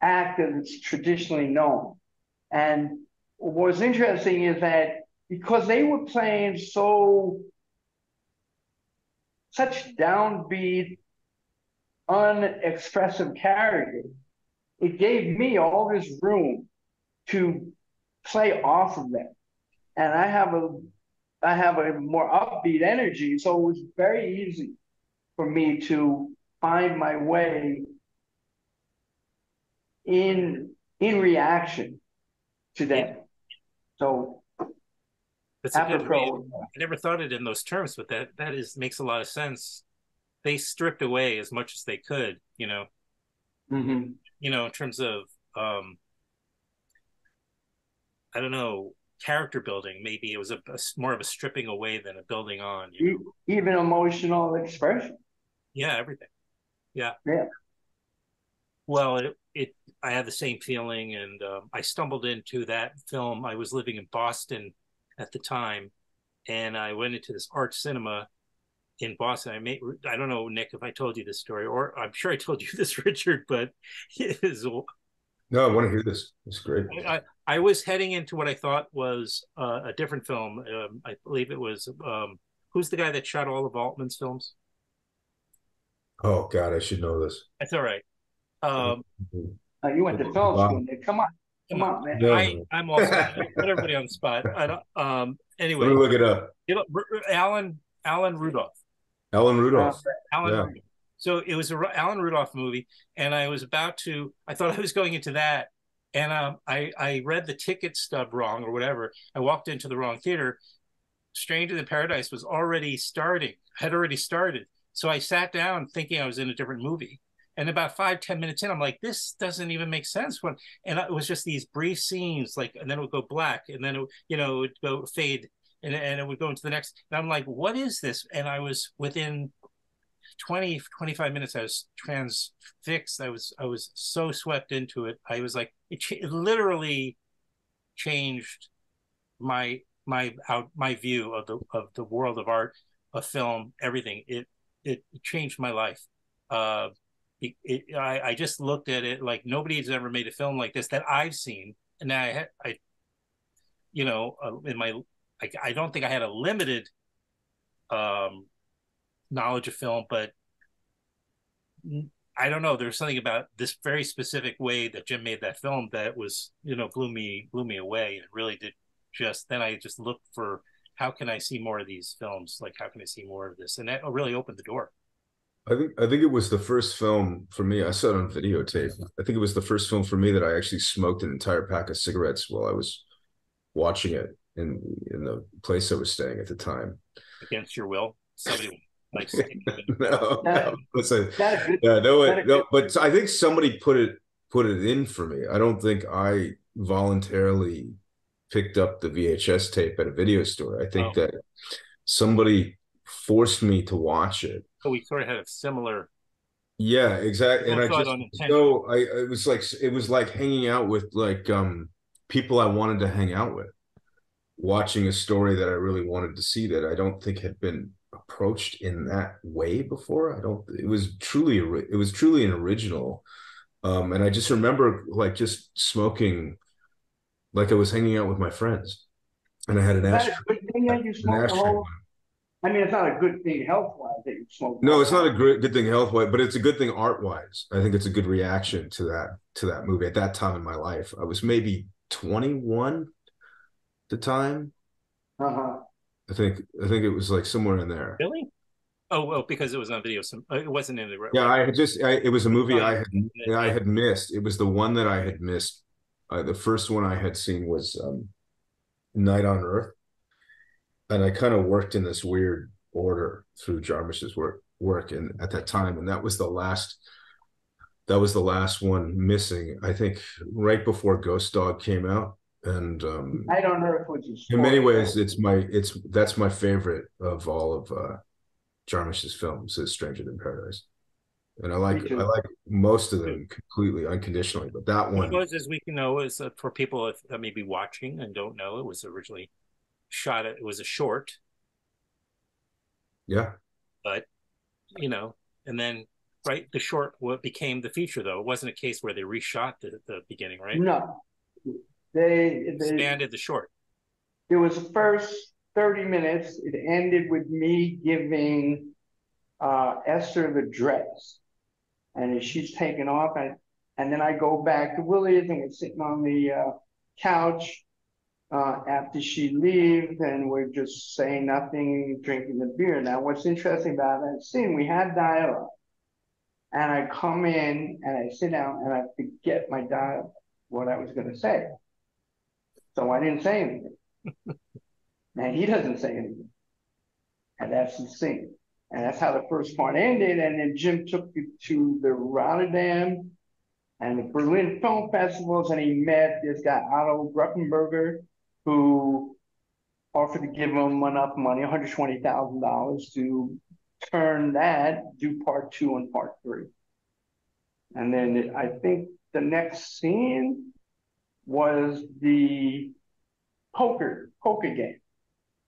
act as it's traditionally known. And what was interesting is that because they were playing so such downbeat, unexpressive characters, it gave me all this room to play off of them. And I have a I have a more upbeat energy, so it was very easy for me to find my way in in reaction to that. Yeah. So that's a good way. I never thought it in those terms, but that that is makes a lot of sense. They stripped away as much as they could, you know. Mm-hmm. You know, in terms of um, I don't know. character building, maybe it was a, a more of a stripping away than a building on. You know? Even emotional expression. Yeah, everything. Yeah. Yeah. Well, it, it I had the same feeling, and um, I stumbled into that film. I was living in Boston at the time, and I went into this art cinema in Boston. I made, I don't know, Nick, if I told you this story, or I'm sure I told you this, Richard, but it is. No, I want to hear this. It's great. I, I was heading into what I thought was uh, a different film. Um, I believe it was, um, who's the guy that shot all of Altman's films? Oh, God, I should know this. That's all right. Um, uh, you went to film school. Come on. Come on, man. No. I, I'm also, I put everybody on the spot. I don't, um, anyway. Let me look it up. You know, Alan, Alan Rudolph. Alan Rudolph. Uh, Alan yeah. Rudolph. So it was a Alan Rudolph movie, and I was about to, I thought I was going into that, and um, I, I read the ticket stub wrong or whatever. I walked into the wrong theater. Stranger Than Paradise was already starting, had already started. So I sat down thinking I was in a different movie. And about five, ten minutes in, I'm like, this doesn't even make sense. When, and it was just these brief scenes, like, and then it would go black, and then, it, you know, it would go fade, and, and it would go into the next. And I'm like, what is this? And I was within twenty, twenty-five minutes, I was transfixed. I was I was so swept into it. I was like, it, ch it literally changed my my out my view of the of the world of art, of film, everything. It it changed my life. Uh, it, it, I I just looked at it like nobody's ever made a film like this that I've seen. And I had I, you know, uh, in my I, I don't think I had a limited. Um, knowledge of film, but I don't know, there's something about this very specific way that Jim made that film that was, you know, blew me blew me away. It really did. Just then I just looked for, how can I see more of these films? Like, how can I see more of this? And that really opened the door. I think I think it was the first film for me, I saw it on videotape. I think it was the first film for me that I actually smoked an entire pack of cigarettes while I was watching it in in the place I was staying at the time. Against your will? Somebody Like no, no, listen, yeah, no, it, no, but I think somebody put it put it in for me. I don't think I voluntarily picked up the V H S tape at a video store. I think oh. that somebody forced me to watch it. So we sort of had a similar, yeah, exactly. And I just so I it was like it was like hanging out with like um people I wanted to hang out with, watching a story that I really wanted to see that I don't think had been approached in that way before. I don't it was truly it was truly an original, um and I just remember like just smoking like I was hanging out with my friends, and I had an ashtray. I mean, it's not a good thing health wise that you smoke. No, it's not a good good thing health wise, but it's a good thing art wise. I think it's a good reaction to that to that movie at that time in my life. I was maybe twenty-one at the time. uh-huh I think I think it was like somewhere in there. Really? Oh well, because it was on video. Some it wasn't in the. Right, yeah, I had just. I, it was a movie I had. I had missed. It was the one that I had missed. Uh, the first one I had seen was um, Night on Earth, and I kind of worked in this weird order through Jarmusch's work. Work and at that time, and that was the last. That was the last one missing. I think right before Ghost Dog came out. And um I don't know if what you in many ways it's my it's that's my favorite of all of uh Jarmusch's films is Stranger Than Paradise, and I like I like most of them completely unconditionally, but that one was, as we know, is uh, for people if, that may be watching and don't know, it was originally shot at, it was a short, yeah But, you know, and then, right, the short what became the feature, though. It wasn't a case where they reshot the, the beginning, right? No. They expanded the short. It was the first thirty minutes. It ended with me giving uh, Esther the dress. And she's taken off. And, and then I go back to Willie's, and we're sitting on the uh, couch uh, after she leaves, and we're just saying nothing, drinking the beer. Now, what's interesting about that scene, we had dialogue. And I come in, and I sit down, and I forget my dialogue, what I was going to say. So I didn't say anything. And he doesn't say anything. And that's the scene. And that's how the first part ended. And then Jim took it to the Rotterdam and the Berlin Film Festivals, and he met this guy, Otto Ruttenberger, who offered to give him enough money, one hundred twenty thousand dollars, to turn that, do part two and part three. And then it, I think the next scene was the poker, poker game.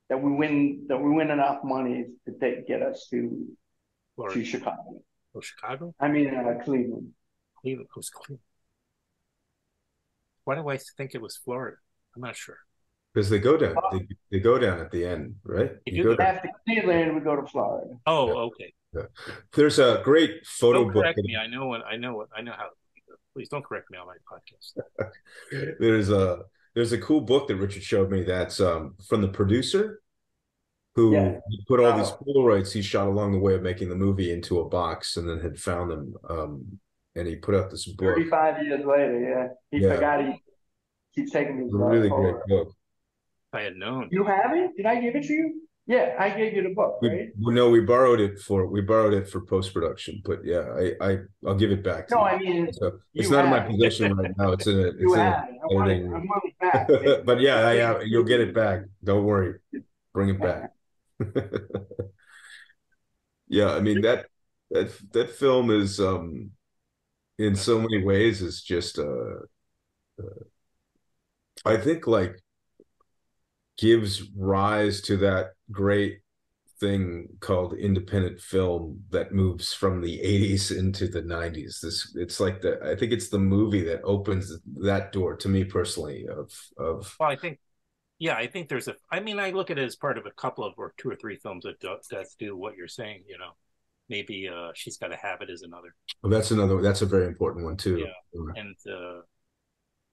That we win, that we win enough money to take, get us to Florida. to Chicago. Oh, Chicago? I mean, uh, Cleveland. Cleveland. It was Cleveland. Why do I think it was Florida? I'm not sure. Because they go down. They, they go down at the end, right? If you, you go after Cleveland, we go to Florida. Oh, yeah. Okay. Yeah. There's a great photo don't correct book. Me. I know. What, I know. What, I know how. Please don't correct me on my podcast. There's a there's a cool book that Richard showed me that's um, from the producer. Who yeah. put all wow. these Polaroids he shot along the way of making the movie into a box, and then had found them, um, and he put out this book. Thirty-five years later, yeah, he yeah. forgot he keeps taking these. It's a really great book. If I had known. You have it? Did I give it to you? Yeah, I gave you the book. We, right? No, we borrowed it for we borrowed it for post production, but yeah, I, I I'll give it back. To no, you. I mean, so it's not in my possession right now. It's in a, it's you in have it. I want it, I want it back. But yeah, I, I, you'll get it back. Don't worry. Bring it back. Yeah, I mean that that that film is um in so many ways is just uh, uh I think like gives rise to that great thing called independent film that moves from the eighties into the nineties. This it's like the I think it's the movie that opens that door to me personally of of well, I think Yeah, I think there's a. I mean, I look at it as part of a couple of or two or three films that do, that do what you're saying. You know, maybe uh, She's Got a Habit is another. Well, that's another. That's a very important one too. Yeah, and uh,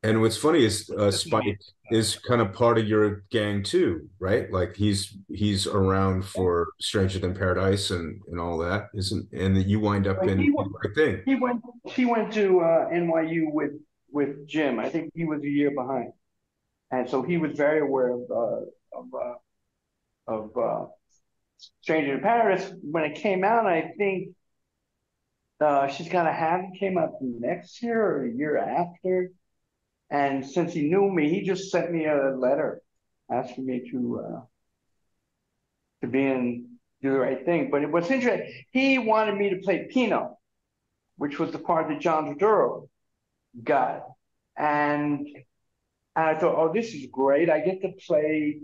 and what's funny is uh, Spike is kind of part of your gang too, right? Like he's he's around for Stranger Than Paradise and and all that, isn't? And that you wind up in. He went, I think he went. He went to uh, N Y U with with Jim. I think he was a year behind. And so he was very aware of uh, of, uh, of uh, Stranger in Paris. When it came out, I think uh, She's Got a Habit came out next year or a year after. And since he knew me, he just sent me a letter asking me to uh, to be in, do the right thing. But what's interesting, he wanted me to play Pino, which was the part that John Turturro got. And... And I thought, oh, this is great. I get to play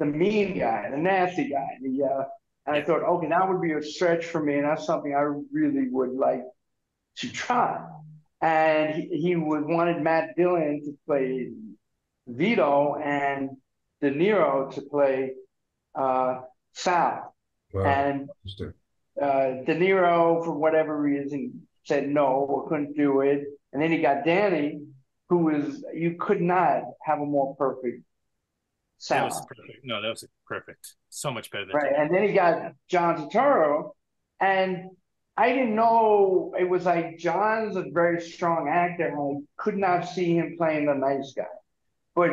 the mean guy, the nasty guy. The, uh, and I thought, okay, that would be a stretch for me, and that's something I really would like to try. And he, he would, wanted Matt Dillon to play Vito and De Niro to play uh, Sal. Wow. And uh, De Niro, for whatever reason, said no, I couldn't do it. And then he got Danny. Who is you could not have a more perfect sound. That was perfect. No, that was perfect. So much better than right. That. And then he got John Turturro, and I didn't know it was like John's a very strong actor. I could not see him playing the nice guy, but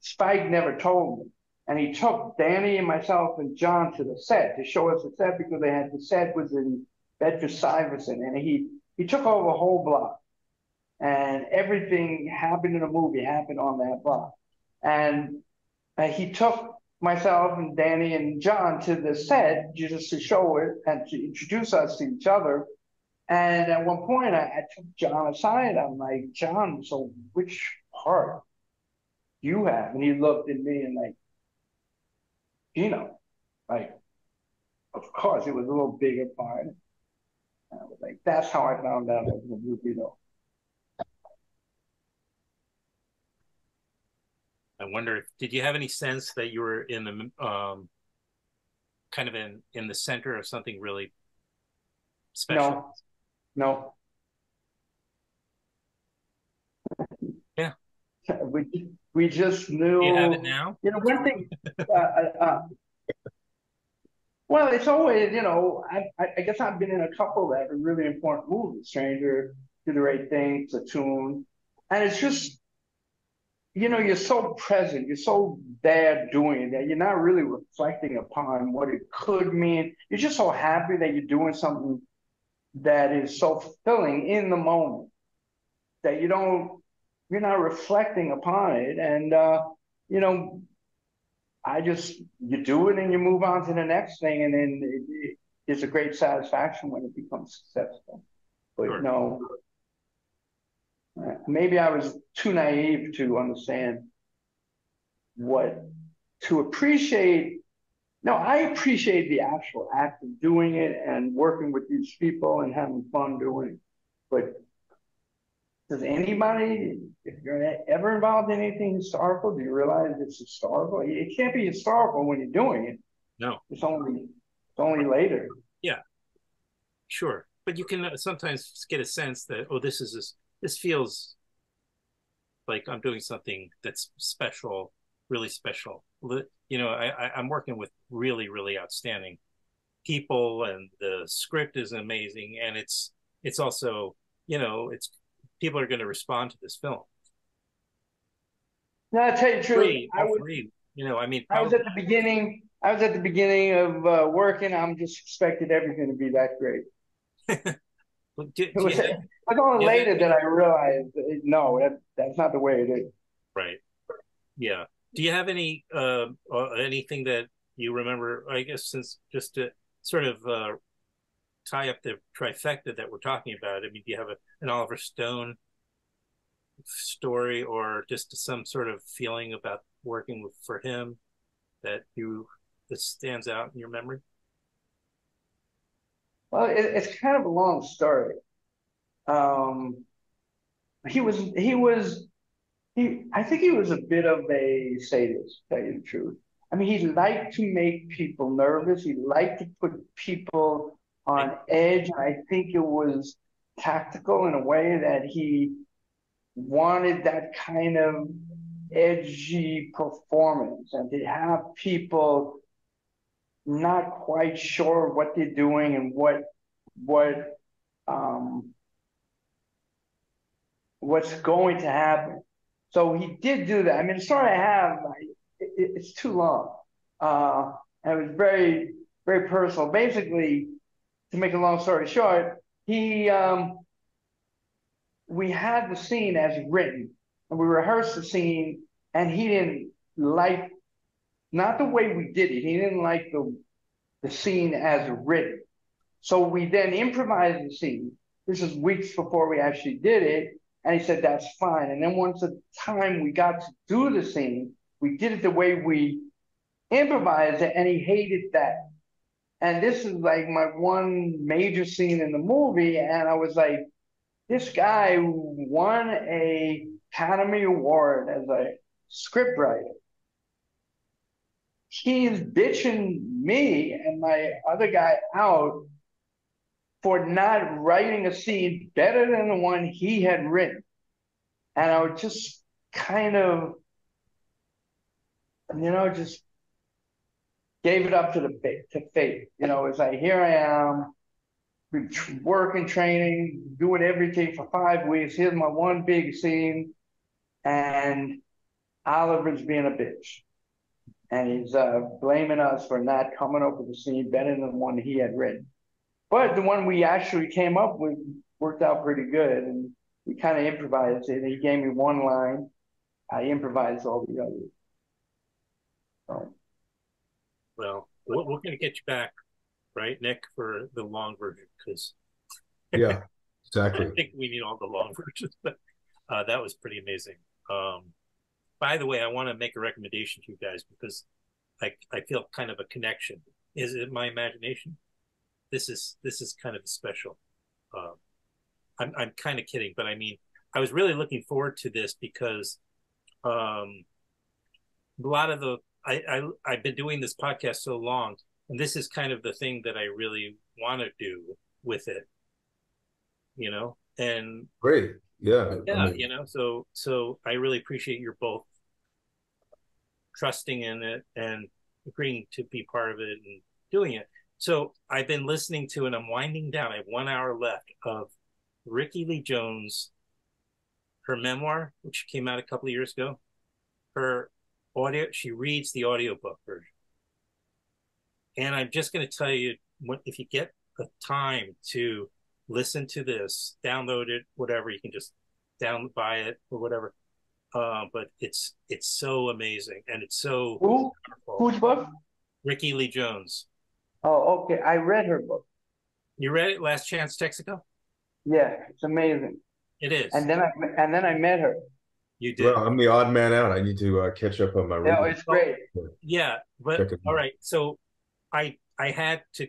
Spike never told me, and he took Danny and myself and John to the set to show us the set because they had the set was in Bedford-Stuyvesant, and he he took over a whole block. And everything happened in the movie happened on that block. And uh, he took myself and Danny and John to the set just to show it and to introduce us to each other. And at one point, I, I took John aside. I'm like, John, so which part do you have? And he looked at me and like, you know, like, of course, it was a little bigger part. And I was like, that's how I found out it was a movie, though. I wonder, did you have any sense that you were in the um, kind of in in the center of something really special? No, no. Yeah, we we just knew. You have it now. You know, one thing. uh, uh, well, it's always, you know, I I guess I've been in a couple that were really important movies: Stranger, Do the Right Thing, Platoon, and it's just, you know, you're so present, you're so there doing that you're not really reflecting upon what it could mean. You're just so happy that you're doing something that is so fulfilling in the moment that you don't, you're not reflecting upon it. And, uh, you know, I just, you do it and you move on to the next thing. And then it, it, it's a great satisfaction when it becomes successful. But sure. No. Maybe I was too naive to understand what to appreciate. No, I appreciate the actual act of doing it and working with these people and having fun doing it. But does anybody, if you're ever involved in anything historical, do you realize it's historical? It can't be historical when you're doing it. No, it's only it's only later. Yeah, sure, but you can sometimes get a sense that, oh, this is this. This feels like I'm doing something that's special, really special. You know, I, I, I'm working with really, really outstanding people, and the script is amazing. And it's it's also, you know, it's people are going to respond to this film. No, I'll tell you the truth. I was, you know, I mean, I was at the beginning. I was at the beginning of uh, working. I'm just expected everything to be that great. Do, do it was, have, it was only later that I realized, no, that, that's not the way it is. Right. Yeah. Do you have any uh, anything that you remember, I guess, since just to sort of uh, tie up the trifecta that we're talking about? I mean, do you have a, an Oliver Stone story or just some sort of feeling about working with, for him that you that stands out in your memory? Well, it, it's kind of a long story. Um, he was, he was, he. I think he was a bit of a sadist, to tell you the truth. I mean, he liked to make people nervous. He liked to put people on edge. And I think it was tactical in a way that he wanted that kind of edgy performance and to have people not quite sure what they're doing and what what um what's going to happen. So he did do that. I mean, the story I have, it, it's too long, uh and it was very, very personal. Basically, to make a long story short, he um we had the scene as written and we rehearsed the scene, and he didn't like not the way we did it. He didn't like the, the scene as written. So we then improvised the scene. This is weeks before we actually did it. And he said, that's fine. And then once the time we got to do the scene, we did it the way we improvised it, and he hated that. And this is like my one major scene in the movie. And I was like, this guy won an Academy Award as a scriptwriter. He's bitching me and my other guy out for not writing a scene better than the one he had written. And I was just kind of, you know, just gave it up to the to fate. You know, it's like, here I am, working, training, doing everything for five weeks. Here's my one big scene, and Oliver's being a bitch. And he's uh, blaming us for not coming up with a scene better than the one he had written. But the one we actually came up with worked out pretty good. And we kind of improvised it. He gave me one line. I improvised all the others. So. Well, we're, we're going to get you back, right, Nick, for the long version. Cause yeah, exactly. I think we need all the long versions. But uh, that was pretty amazing. Um, By the way, I want to make a recommendation to you guys because I, I feel kind of a connection is it my imagination? This is this is kind of special. Um, I'm I'm kind of kidding, but I mean, I was really looking forward to this because um, a lot of the I, I I've been doing this podcast so long, and this is kind of the thing that I really want to do with it, you know. And great, yeah, yeah, I mean, you know. So so I really appreciate your both trusting in it and agreeing to be part of it and doing it. So I've been listening to, and I'm winding down, I have one hour left of Ricky Lee Jones, her memoir, which came out a couple of years ago. Her audio, she reads the audiobook version. And I'm just going to tell you, if you get the time to listen to this, download it, whatever, you can just down buy it or whatever. Uh, but it's it's so amazing, and it's so Who? Whose book? Ricky Lee Jones. Oh, okay. I read her book. You read it, Last Chance Texaco? Yeah, it's amazing. It is. And then I and then I met her. You did. Well, I'm the odd man out. I need to uh, catch up on my. No, reading. It's great. Yeah, but all right. So, I I had to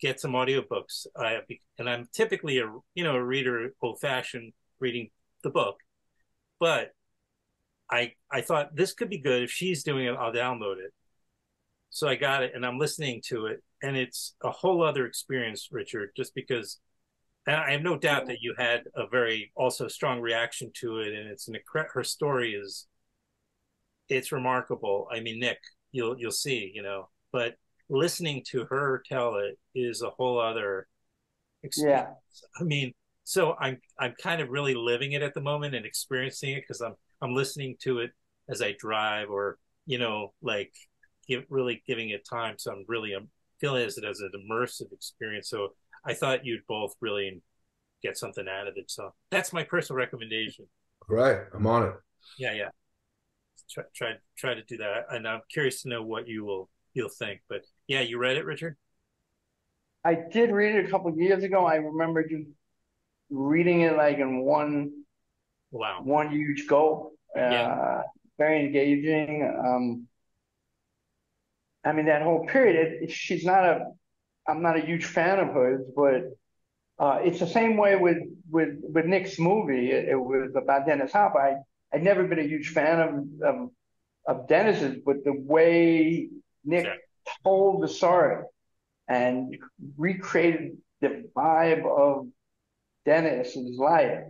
get some audiobooks. I and I'm typically a you know a reader, old fashioned, reading the book, but I I thought this could be good. If she's doing it, I'll download it. So I got it, and I'm listening to it. And it's a whole other experience, Richard, just because, and I have no doubt that you had a very also strong reaction to it. And it's an her story is, it's remarkable. I mean, Nick, you'll, you'll see, you know, but listening to her tell it is a whole other experience. Yeah. I mean, so I'm, I'm kind of really living it at the moment and experiencing it because I'm, I'm listening to it as I drive or, you know, like give, really giving it time. So I'm really, I'm, feel it as it as an immersive experience. So I thought you'd both really get something out of it. So that's my personal recommendation. All right, I'm on it. Yeah, yeah. Try, try, try to do that. And I'm curious to know what you will you'll think. But yeah, you read it, Richard? I did read it a couple of years ago. I remember just reading it like in one, wow, one huge gulp. Uh, yeah. Very engaging. Um, I mean, that whole period, it, she's not a, I'm not a huge fan of hers, but uh, it's the same way with, with, with Nick's movie. It, it was about Dennis Hopper. I, I'd never been a huge fan of, of, of Dennis's, but the way Nick yeah. told the story and recreated the vibe of Dennis's life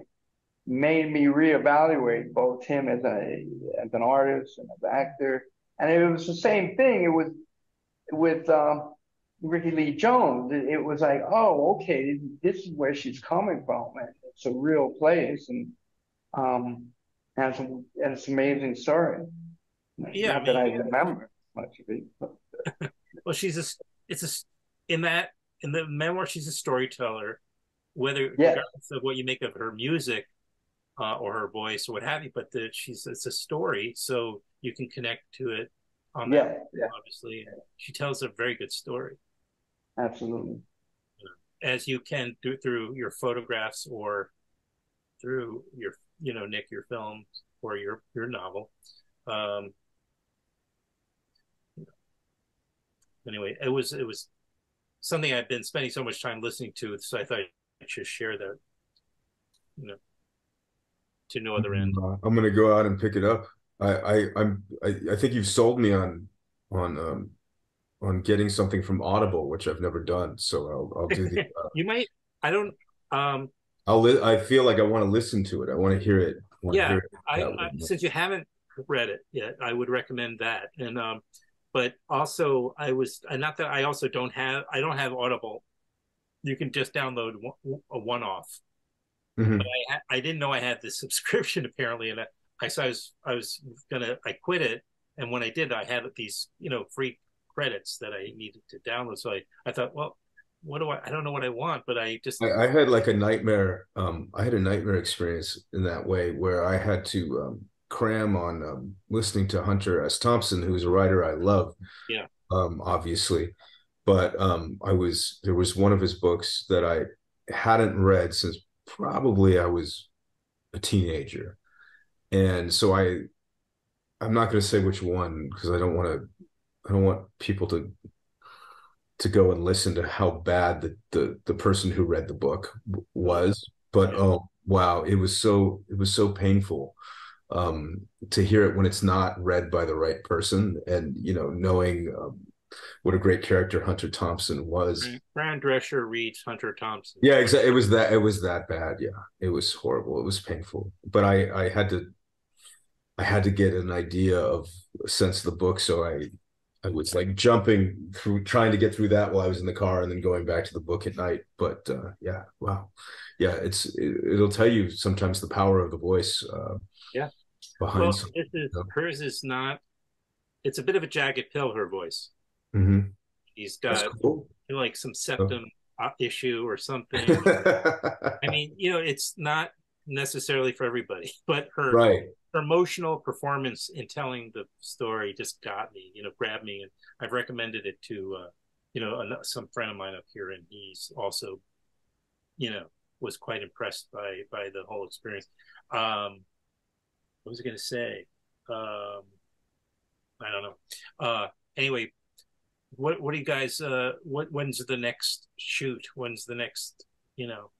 made me reevaluate both him as a, as an artist and as an actor. And it was the same thing. It was with um, Ricky Lee Jones. It, it was like, oh, okay, this is where she's coming from. And it's a real place, and um, and it's, and it's an amazing story. Yeah, not I mean, that I remember much of it. But, well, she's a. It's a in that in the memoir. She's a storyteller, whether yes. regardless of what you make of her music uh, or her voice or what have you. But the, she's it's a story, so. You can connect to it on that, yeah, yeah. obviously. She tells a very good story. Absolutely. As you can do through your photographs or through your, you know, Nick, your film or your, your novel. Um, anyway, it was, it was something I've been spending so much time listening to, so I thought I'd just share that, you know, to no other end. I'm going to go out and pick it up. I, I I'm I, I think you've sold me on on um on getting something from Audible, which I've never done. So I'll I'll do the. Uh, you might. I don't. Um. I'll. Li I feel like I want to listen to it. I want to hear it. I yeah. Hear it. I, I since you haven't read it yet, I would recommend that. And um, but also I was not that I also don't have I don't have Audible. You can just download one, a one-off. Mm-hmm. But I I didn't know I had this subscription apparently, and. I, I so I was I was gonna I quit it, and when I did, I had these you know free credits that I needed to download. So I I thought, well, what do I I don't know what I want, but I just I, I had like a nightmare. Um, I had a nightmare experience in that way where I had to um, cram on um, listening to Hunter S. Thompson, who's a writer I love. Yeah. Um, obviously, but um, I was there was one of his books that I hadn't read since probably I was a teenager. And so I, I'm not going to say which one because I don't want to, I don't want people to to go and listen to how bad the the, the person who read the book was. But oh wow, it was so it was so painful um, to hear it when it's not read by the right person. And you know, knowing um, what a great character Hunter Thompson was. Fran Drescher reads Hunter Thompson. Yeah, exactly. It was that. It was that bad. Yeah, it was horrible. It was painful. But I I had to I had to get an idea of a sense of the book, so I. I was like jumping through, trying to get through that while I was in the car, and then going back to the book at night. But uh, yeah, wow, yeah, it's it, it'll tell you sometimes the power of the voice. Uh, yeah, behind well, this is, hers is not. It's a bit of a jagged pill. Her voice. Mm-hmm. She's got cool. like some septum oh. issue or something. I mean, you know, it's not necessarily for everybody, but her. Right. Her emotional performance in telling the story just got me, you know, grabbed me, and I've recommended it to, uh, you know, some friend of mine up here, and he's also, you know, was quite impressed by by the whole experience. Um, what was I going to say? Um, I don't know. Uh, anyway, what what do you guys? Uh, what when's the next shoot? When's the next? You know.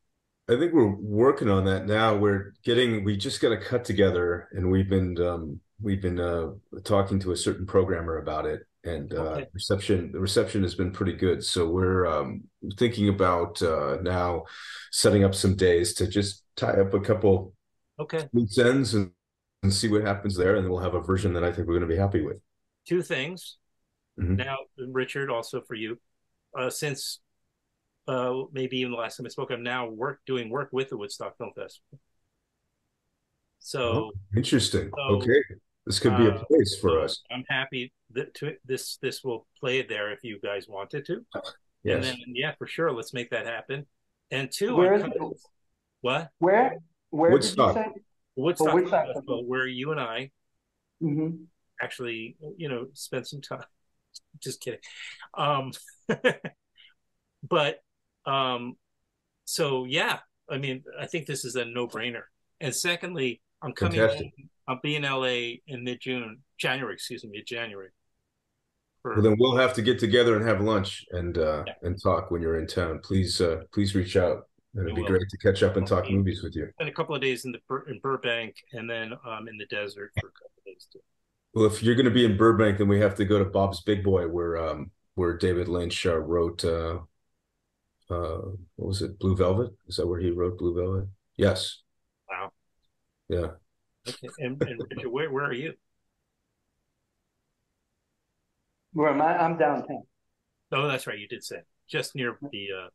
I think we're working on that now. We're getting, we just got a cut together, and we've been, um, we've been uh, talking to a certain programmer about it, and uh, okay. reception, the reception has been pretty good. So we're um, thinking about uh, now setting up some days to just tie up a couple okay. loose ends and, and see what happens there. And then we'll have a version that I think we're going to be happy with. Two things. Mm-hmm. Now, Richard, also for you, uh, since Uh, maybe even the last time I spoke, I'm now work doing work with the Woodstock Film Festival. So oh, interesting. So, okay, this could be uh, a place for so us. I'm happy that to, this this will play there if you guys wanted to. Yes. And then yeah, for sure, let's make that happen. And two, where is it? What? Where? Where Woodstock? Did you say? Woodstock, oh, Woodstock Film Festival, where you and I mm-hmm. actually, you know, spent some time. Just kidding. Um, but. Um, so yeah, I mean, I think this is a no-brainer. And secondly, I'm coming in, I'll be in L A in mid-June, January, excuse me, mid-January. For... Well, then we'll have to get together and have lunch and uh, yeah. and talk when you're in town. Please, uh, please reach out. And it'd be will. great to catch up and talk okay. movies with you. And a couple of days in the in Burbank, and then um, in the desert for a couple of days too. Well, if you're going to be in Burbank, then we have to go to Bob's Big Boy, where um, where David Lynch uh, wrote. Uh, Uh, what was it? Blue Velvet? Is that where he wrote Blue Velvet? Yes. Wow. Yeah. Okay. And, and Richard, where where are you? Where am I? I'm downtown. Oh, that's right. You did say just near the uh,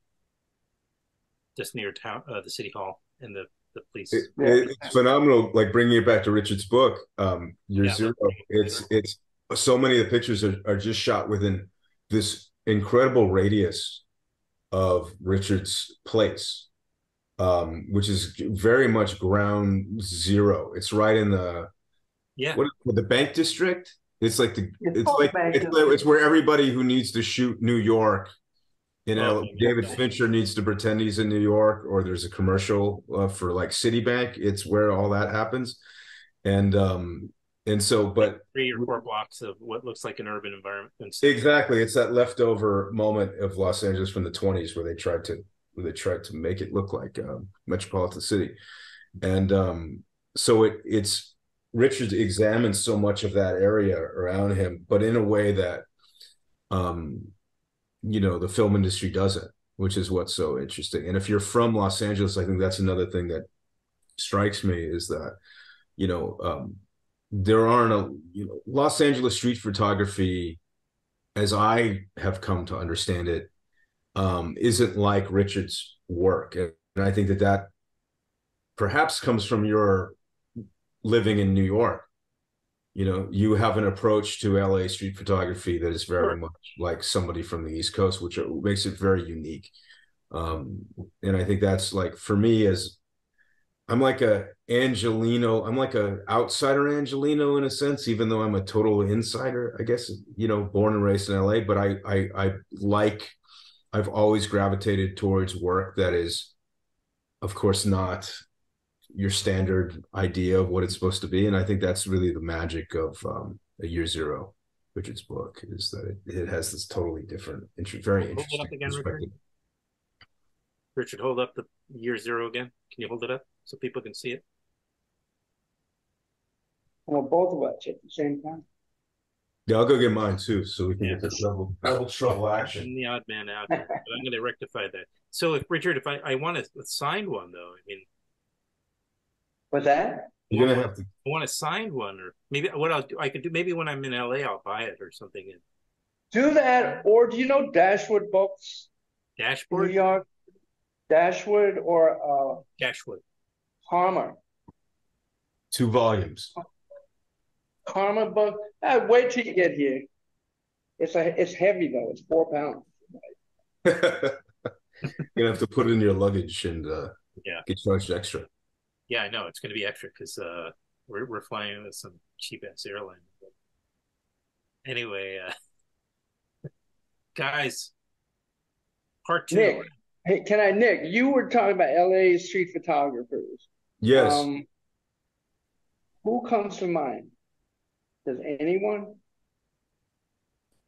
just near town, uh, the city hall, and the the police. It, it's phenomenal. Like bringing it back to Richard's book, um, Year yeah, Zero. It's it's so many of the pictures are are just shot within this incredible radius of Richard's place, um, which is very much ground zero. It's right in the yeah what, the bank district. It's like the it's, it's like it's, it's where everybody who needs to shoot New York, you know, oh, David okay. Fincher needs to pretend he's in New York, or there's a commercial uh, for like Citibank. It's where all that happens, and um, and so but three or four blocks of what looks like an urban environment. Exactly. It's that leftover moment of Los Angeles from the twenties where they tried to where they tried to make it look like a metropolitan city. And um, so it it's Richard examines so much of that area around him, but in a way that um, you know, the film industry doesn't, which is what's so interesting. And if you're from Los Angeles, I think that's another thing that strikes me is that, you know, um there aren't a you know Los Angeles street photography, as I have come to understand it, um, isn't like Richard's work, and, and I think that that perhaps comes from your living in New York. You know, you have an approach to L A street photography that is very sure. much like somebody from the East Coast, which makes it very unique. Um, and I think that's like for me as. I'm like a Angelino. I'm like a outsider Angelino in a sense, even though I'm a total insider, I guess, you know, born and raised in L A, but I, I, I like, I've always gravitated towards work that is, of course, not your standard idea of what it's supposed to be. And I think that's really the magic of um, a Year Zero. Richard's book, is that it, it has this totally different, inter- very interesting hold it up again, perspective. Richard. Richard, hold up the year zero again. Can you hold it up so people can see it? Well, both of us at the same time. Yeah, I'll go get mine too, so we can yeah. get this level double trouble action. I'm the odd man out here, but I'm going to rectify that. So, if Richard, if I, I want to sign one, though, I mean, what's that? You're going to have to. I want to sign one, or maybe what I'll do, I could do maybe when I'm in L A, I'll buy it or something. And do that, or do you know Dashwood Books? Dashboard, New York, Dashwood, or uh, Dashwood, Palmer. Two volumes. Karma book. Ah, wait till you get here. It's a, it's heavy though. It's four pounds. You're gonna have to put it in your luggage and uh, yeah, get charged extra. Yeah, I know it's gonna be extra because uh, we're we're flying with some cheap ass airline. But anyway, uh, guys, part two. Nick, hey, can I, Nick? You were talking about L A street photographers. Yes. Um, who comes to mind? Does anyone?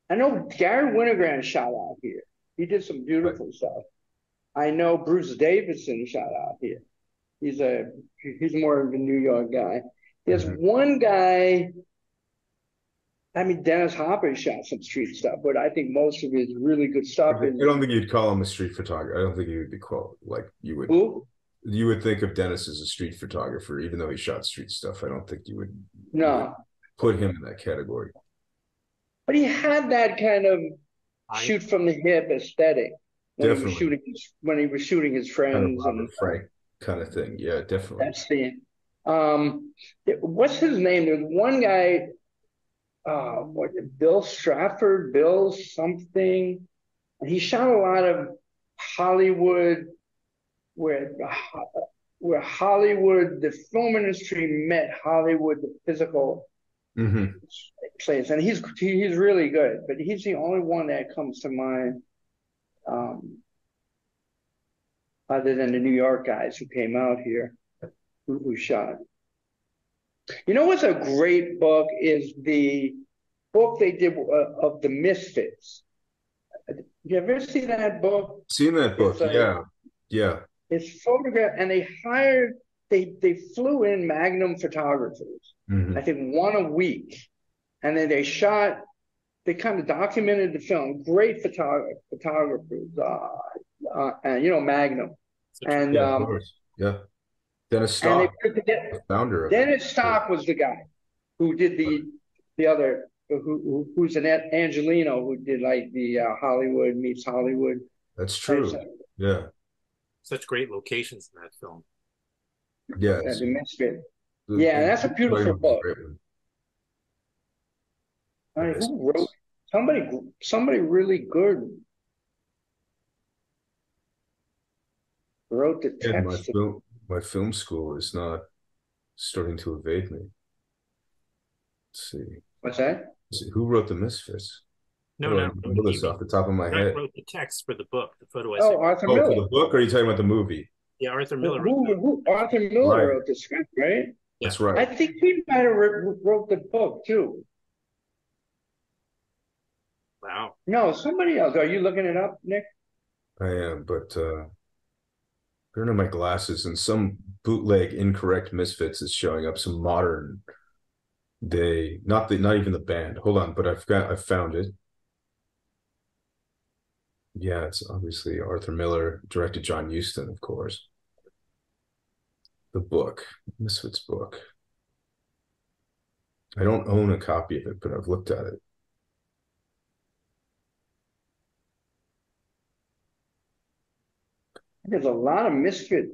I know Gary Winogrand shot out here. He did some beautiful right. stuff. I know Bruce Davison shot out here. He's a he's more of a New York guy. There's mm-hmm. one guy. I mean, Dennis Hopper shot some street stuff, but I think most of his really good stuff. I, is, I don't think you'd call him a street photographer. I don't think he would be called like you would. Who? You would think of Dennis as a street photographer, even though he shot street stuff. I don't think you would. No. You would put him in that category. But he had that kind of I, shoot from the hip aesthetic when definitely. he was shooting his, when he was shooting his friends kind of and Frank kind of thing. Yeah, definitely. That's the um what's his name? There's one guy, uh what Bill Stratford, Bill something. And he shot a lot of Hollywood where where Hollywood, the film industry met Hollywood, the physical Mm-hmm. place, and he's he's really good, but he's the only one that comes to mind, um, other than the New York guys who came out here, who, who shot. You know what's a great book is the book they did uh, of the Misfits. You ever see that book? Seen that book? It's, yeah, uh, yeah. It's photographed, and they hired. They they flew in Magnum photographers, mm-hmm. I think one a week, and then they shot. They kind of documented the film. Great photog- photographers, uh, uh, and you know Magnum, Such and yeah, um, yeah, Dennis Stock, and they, the founder of Dennis it. Stock was the guy who did the the other who, who who's an Angelino who did like the uh, Hollywood meets Hollywood. That's true. Yeah, such great locations in that film. Yeah, that's the, yeah, that's a beautiful book. I mean, who wrote somebody? Somebody really good wrote the text. Yeah, my, film, my film school is not starting to evade me. Let's see. What's that? See, who wrote the Misfits? No, no, I know this off the top of my head. Wrote the text for the book, the photo essay. Oh, Arthur oh, Miller. For the book, or are you talking about the movie? Yeah, Arthur Miller. Who, wrote who, who, Arthur Miller right. wrote the script, right? That's right. I think he might have wrote the book too. Wow. No, somebody else. Are you looking it up, Nick? I am, but uh, turn on my glasses, and some bootleg incorrect Misfits is showing up. Some modern day, not the, not even the band. Hold on, but I've got, I found it. Yeah, it's obviously Arthur Miller, directed John Huston, of course. The book, Misfits book. I don't own a copy of it, but I've looked at it. There's a lot of Misfit.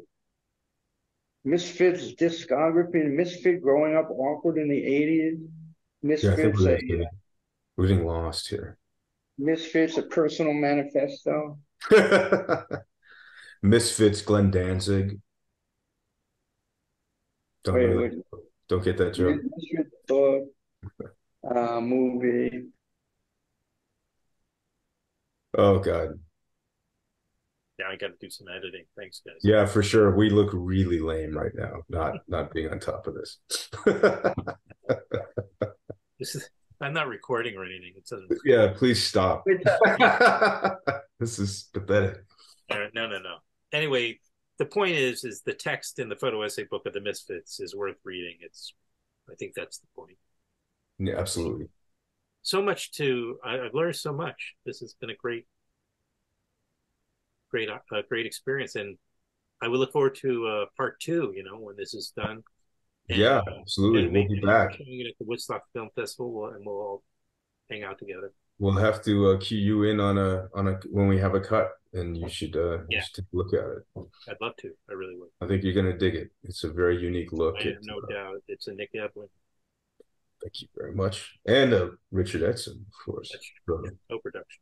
Misfits discography, Misfit growing up awkward in the eighties. Misfits, yeah, I think we're getting, uh, we're getting lost here. Misfits, a personal manifesto. Misfits, Glenn Danzig. Don't, wait, wait. Don't get that joke. Misfits book, uh, movie. Oh, God. Now I got to do some editing. Thanks, guys. Yeah, for sure. We look really lame right now, not not being on top of this. this is- I'm not recording or anything. It doesn't. Yeah, please stop. This is pathetic. No, no, no. Anyway, the point is, is the text in the photo essay book of the Misfits is worth reading. It's, I think that's the point. Yeah, absolutely. So much to, I, I've learned so much. This has been a great, great, uh, great experience. And I will look forward to uh, part two, you know, when this is done. And, yeah, absolutely. Uh, we'll be back. At the Woodstock Film Festival, we'll, and we'll all hang out together. We'll have to uh, cue you in on a on a when we have a cut, and you should uh, yeah. you should take a look at it. I'd love to. I really would. I think you're gonna dig it. It's a very unique look. I have no uh, doubt. It's a Nick Edwin. Thank you very much, and uh, Richard Edson, of course. That's co-production.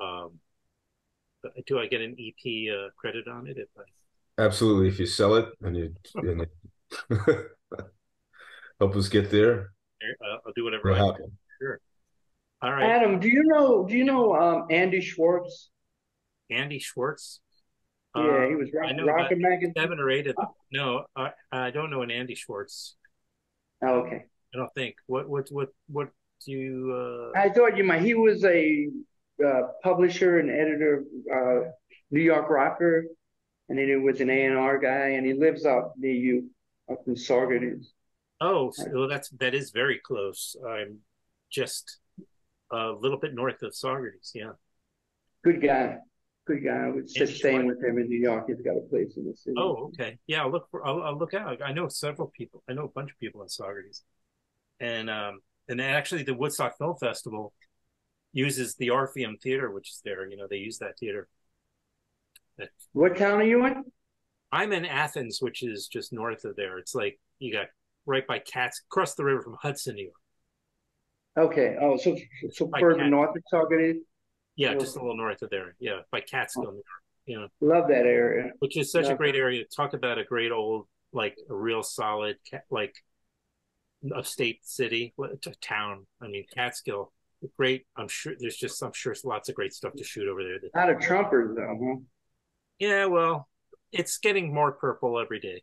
Um, do I get an E P uh, credit on it? If I... Absolutely, if you sell it and you. And it... Help us get there. Uh, I'll do whatever I can. Sure. All right. Adam, do you know? Do you know um, Andy Schwartz? Andy Schwartz. Yeah, um, he was rock, rocking back in seven or eight. Of, oh. No, I, I don't know an Andy Schwartz. Oh, okay. I don't think. What? What? What? What do you? Uh... I thought you might. He was a uh, publisher and editor of uh, New York Rocker, and then he was an A and R guy, and he lives out near you. Up in Saugerties. Oh, so that's that is very close. I'm just a little bit north of Saugerties. Yeah. Good guy. Good guy. I was just staying with him in New York. He's got a place in the city. Oh, okay. Yeah, I'll look for. I'll, I'll look out. I know several people. I know a bunch of people in Saugerties, and um, and actually the Woodstock Film Festival uses the Orpheum Theater, which is there. You know, they use that theater. What town are you in? I'm in Athens, which is just north of there. It's like you got right by Cats, across the river from Hudson, New York. Okay. Oh, so so further north of Saugerties. Yeah, so, just a little north of there. Yeah, by Catskill, oh, New York. You know, love that area. Which is such love a great that. area. Talk about a great old, like a real solid, like upstate city, it's a town. I mean, Catskill, great. I'm sure there's just I'm sure lots of great stuff to shoot over there. Not a Trumpers though. Huh? Yeah. Well. It's getting more purple every day.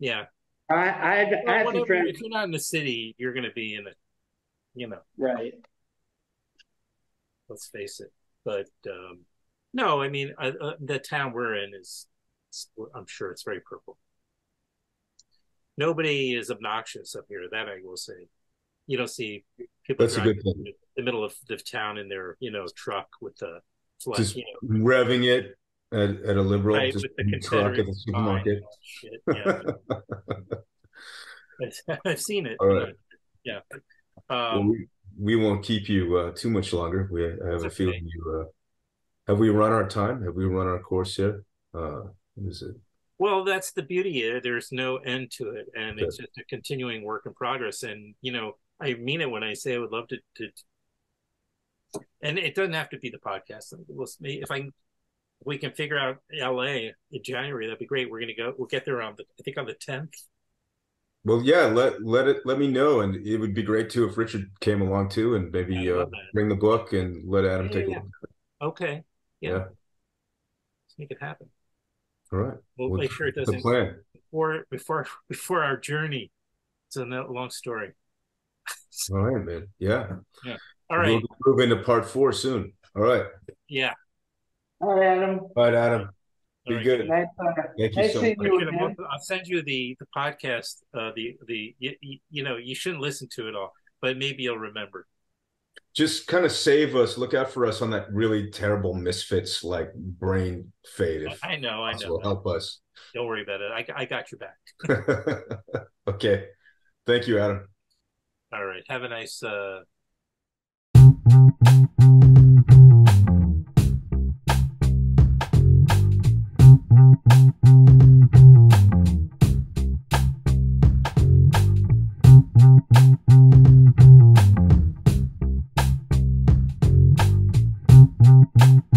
Yeah. I, I, I well, have to friend. If you're not in the city, you're going to be in a, you know. Right. Let's face it. But um, no, I mean, I, uh, the town we're in is, I'm sure it's very purple. Nobody is obnoxious up here. That I will say. You don't see people That's driving in the middle of the town in their, you know, truck with the flag, just you know, revving it. At, at a liberal right, just the truck at the supermarket. Shit, yeah. I've seen it. All right. Yeah. Um, well, we, we won't keep you uh, too much longer. We I have a okay. feeling you. Uh, have we run our time? Have we run our course here? Uh, what is it? Well, that's the beauty here. There's no end to it, and okay. it's just a continuing work in progress. And you know, I mean it when I say I would love to. to and it doesn't have to be the podcast. We'll see if I can. We can figure out L A in January. That'd be great. We're gonna go. We'll get there on the. I think on the tenth. Well, yeah. Let let it. Let me know, and it would be great too if Richard came along too, and maybe uh, bring the book and let Adam yeah, take yeah. a look. Okay. Yeah. yeah. Let's make it happen. All right. We'll, we'll make sure it doesn't. Plan. Before before before our journey. It's a long story. All right, man. Yeah. Yeah. All right. We'll move into part four soon. All right. Yeah. All right, Adam. All right, Adam. Be right. good. Nice, uh, Thank nice you so much. You, I'll send you the the podcast. Uh, the the you, you know you shouldn't listen to it all, but maybe you'll remember. Just kind of save us. Look out for us on that really terrible Misfits like brain fade. If I know. I know. Help us. Don't worry about it. I I got your back. Okay. Thank you, Adam. All right. Have a nice. Uh... Thank you.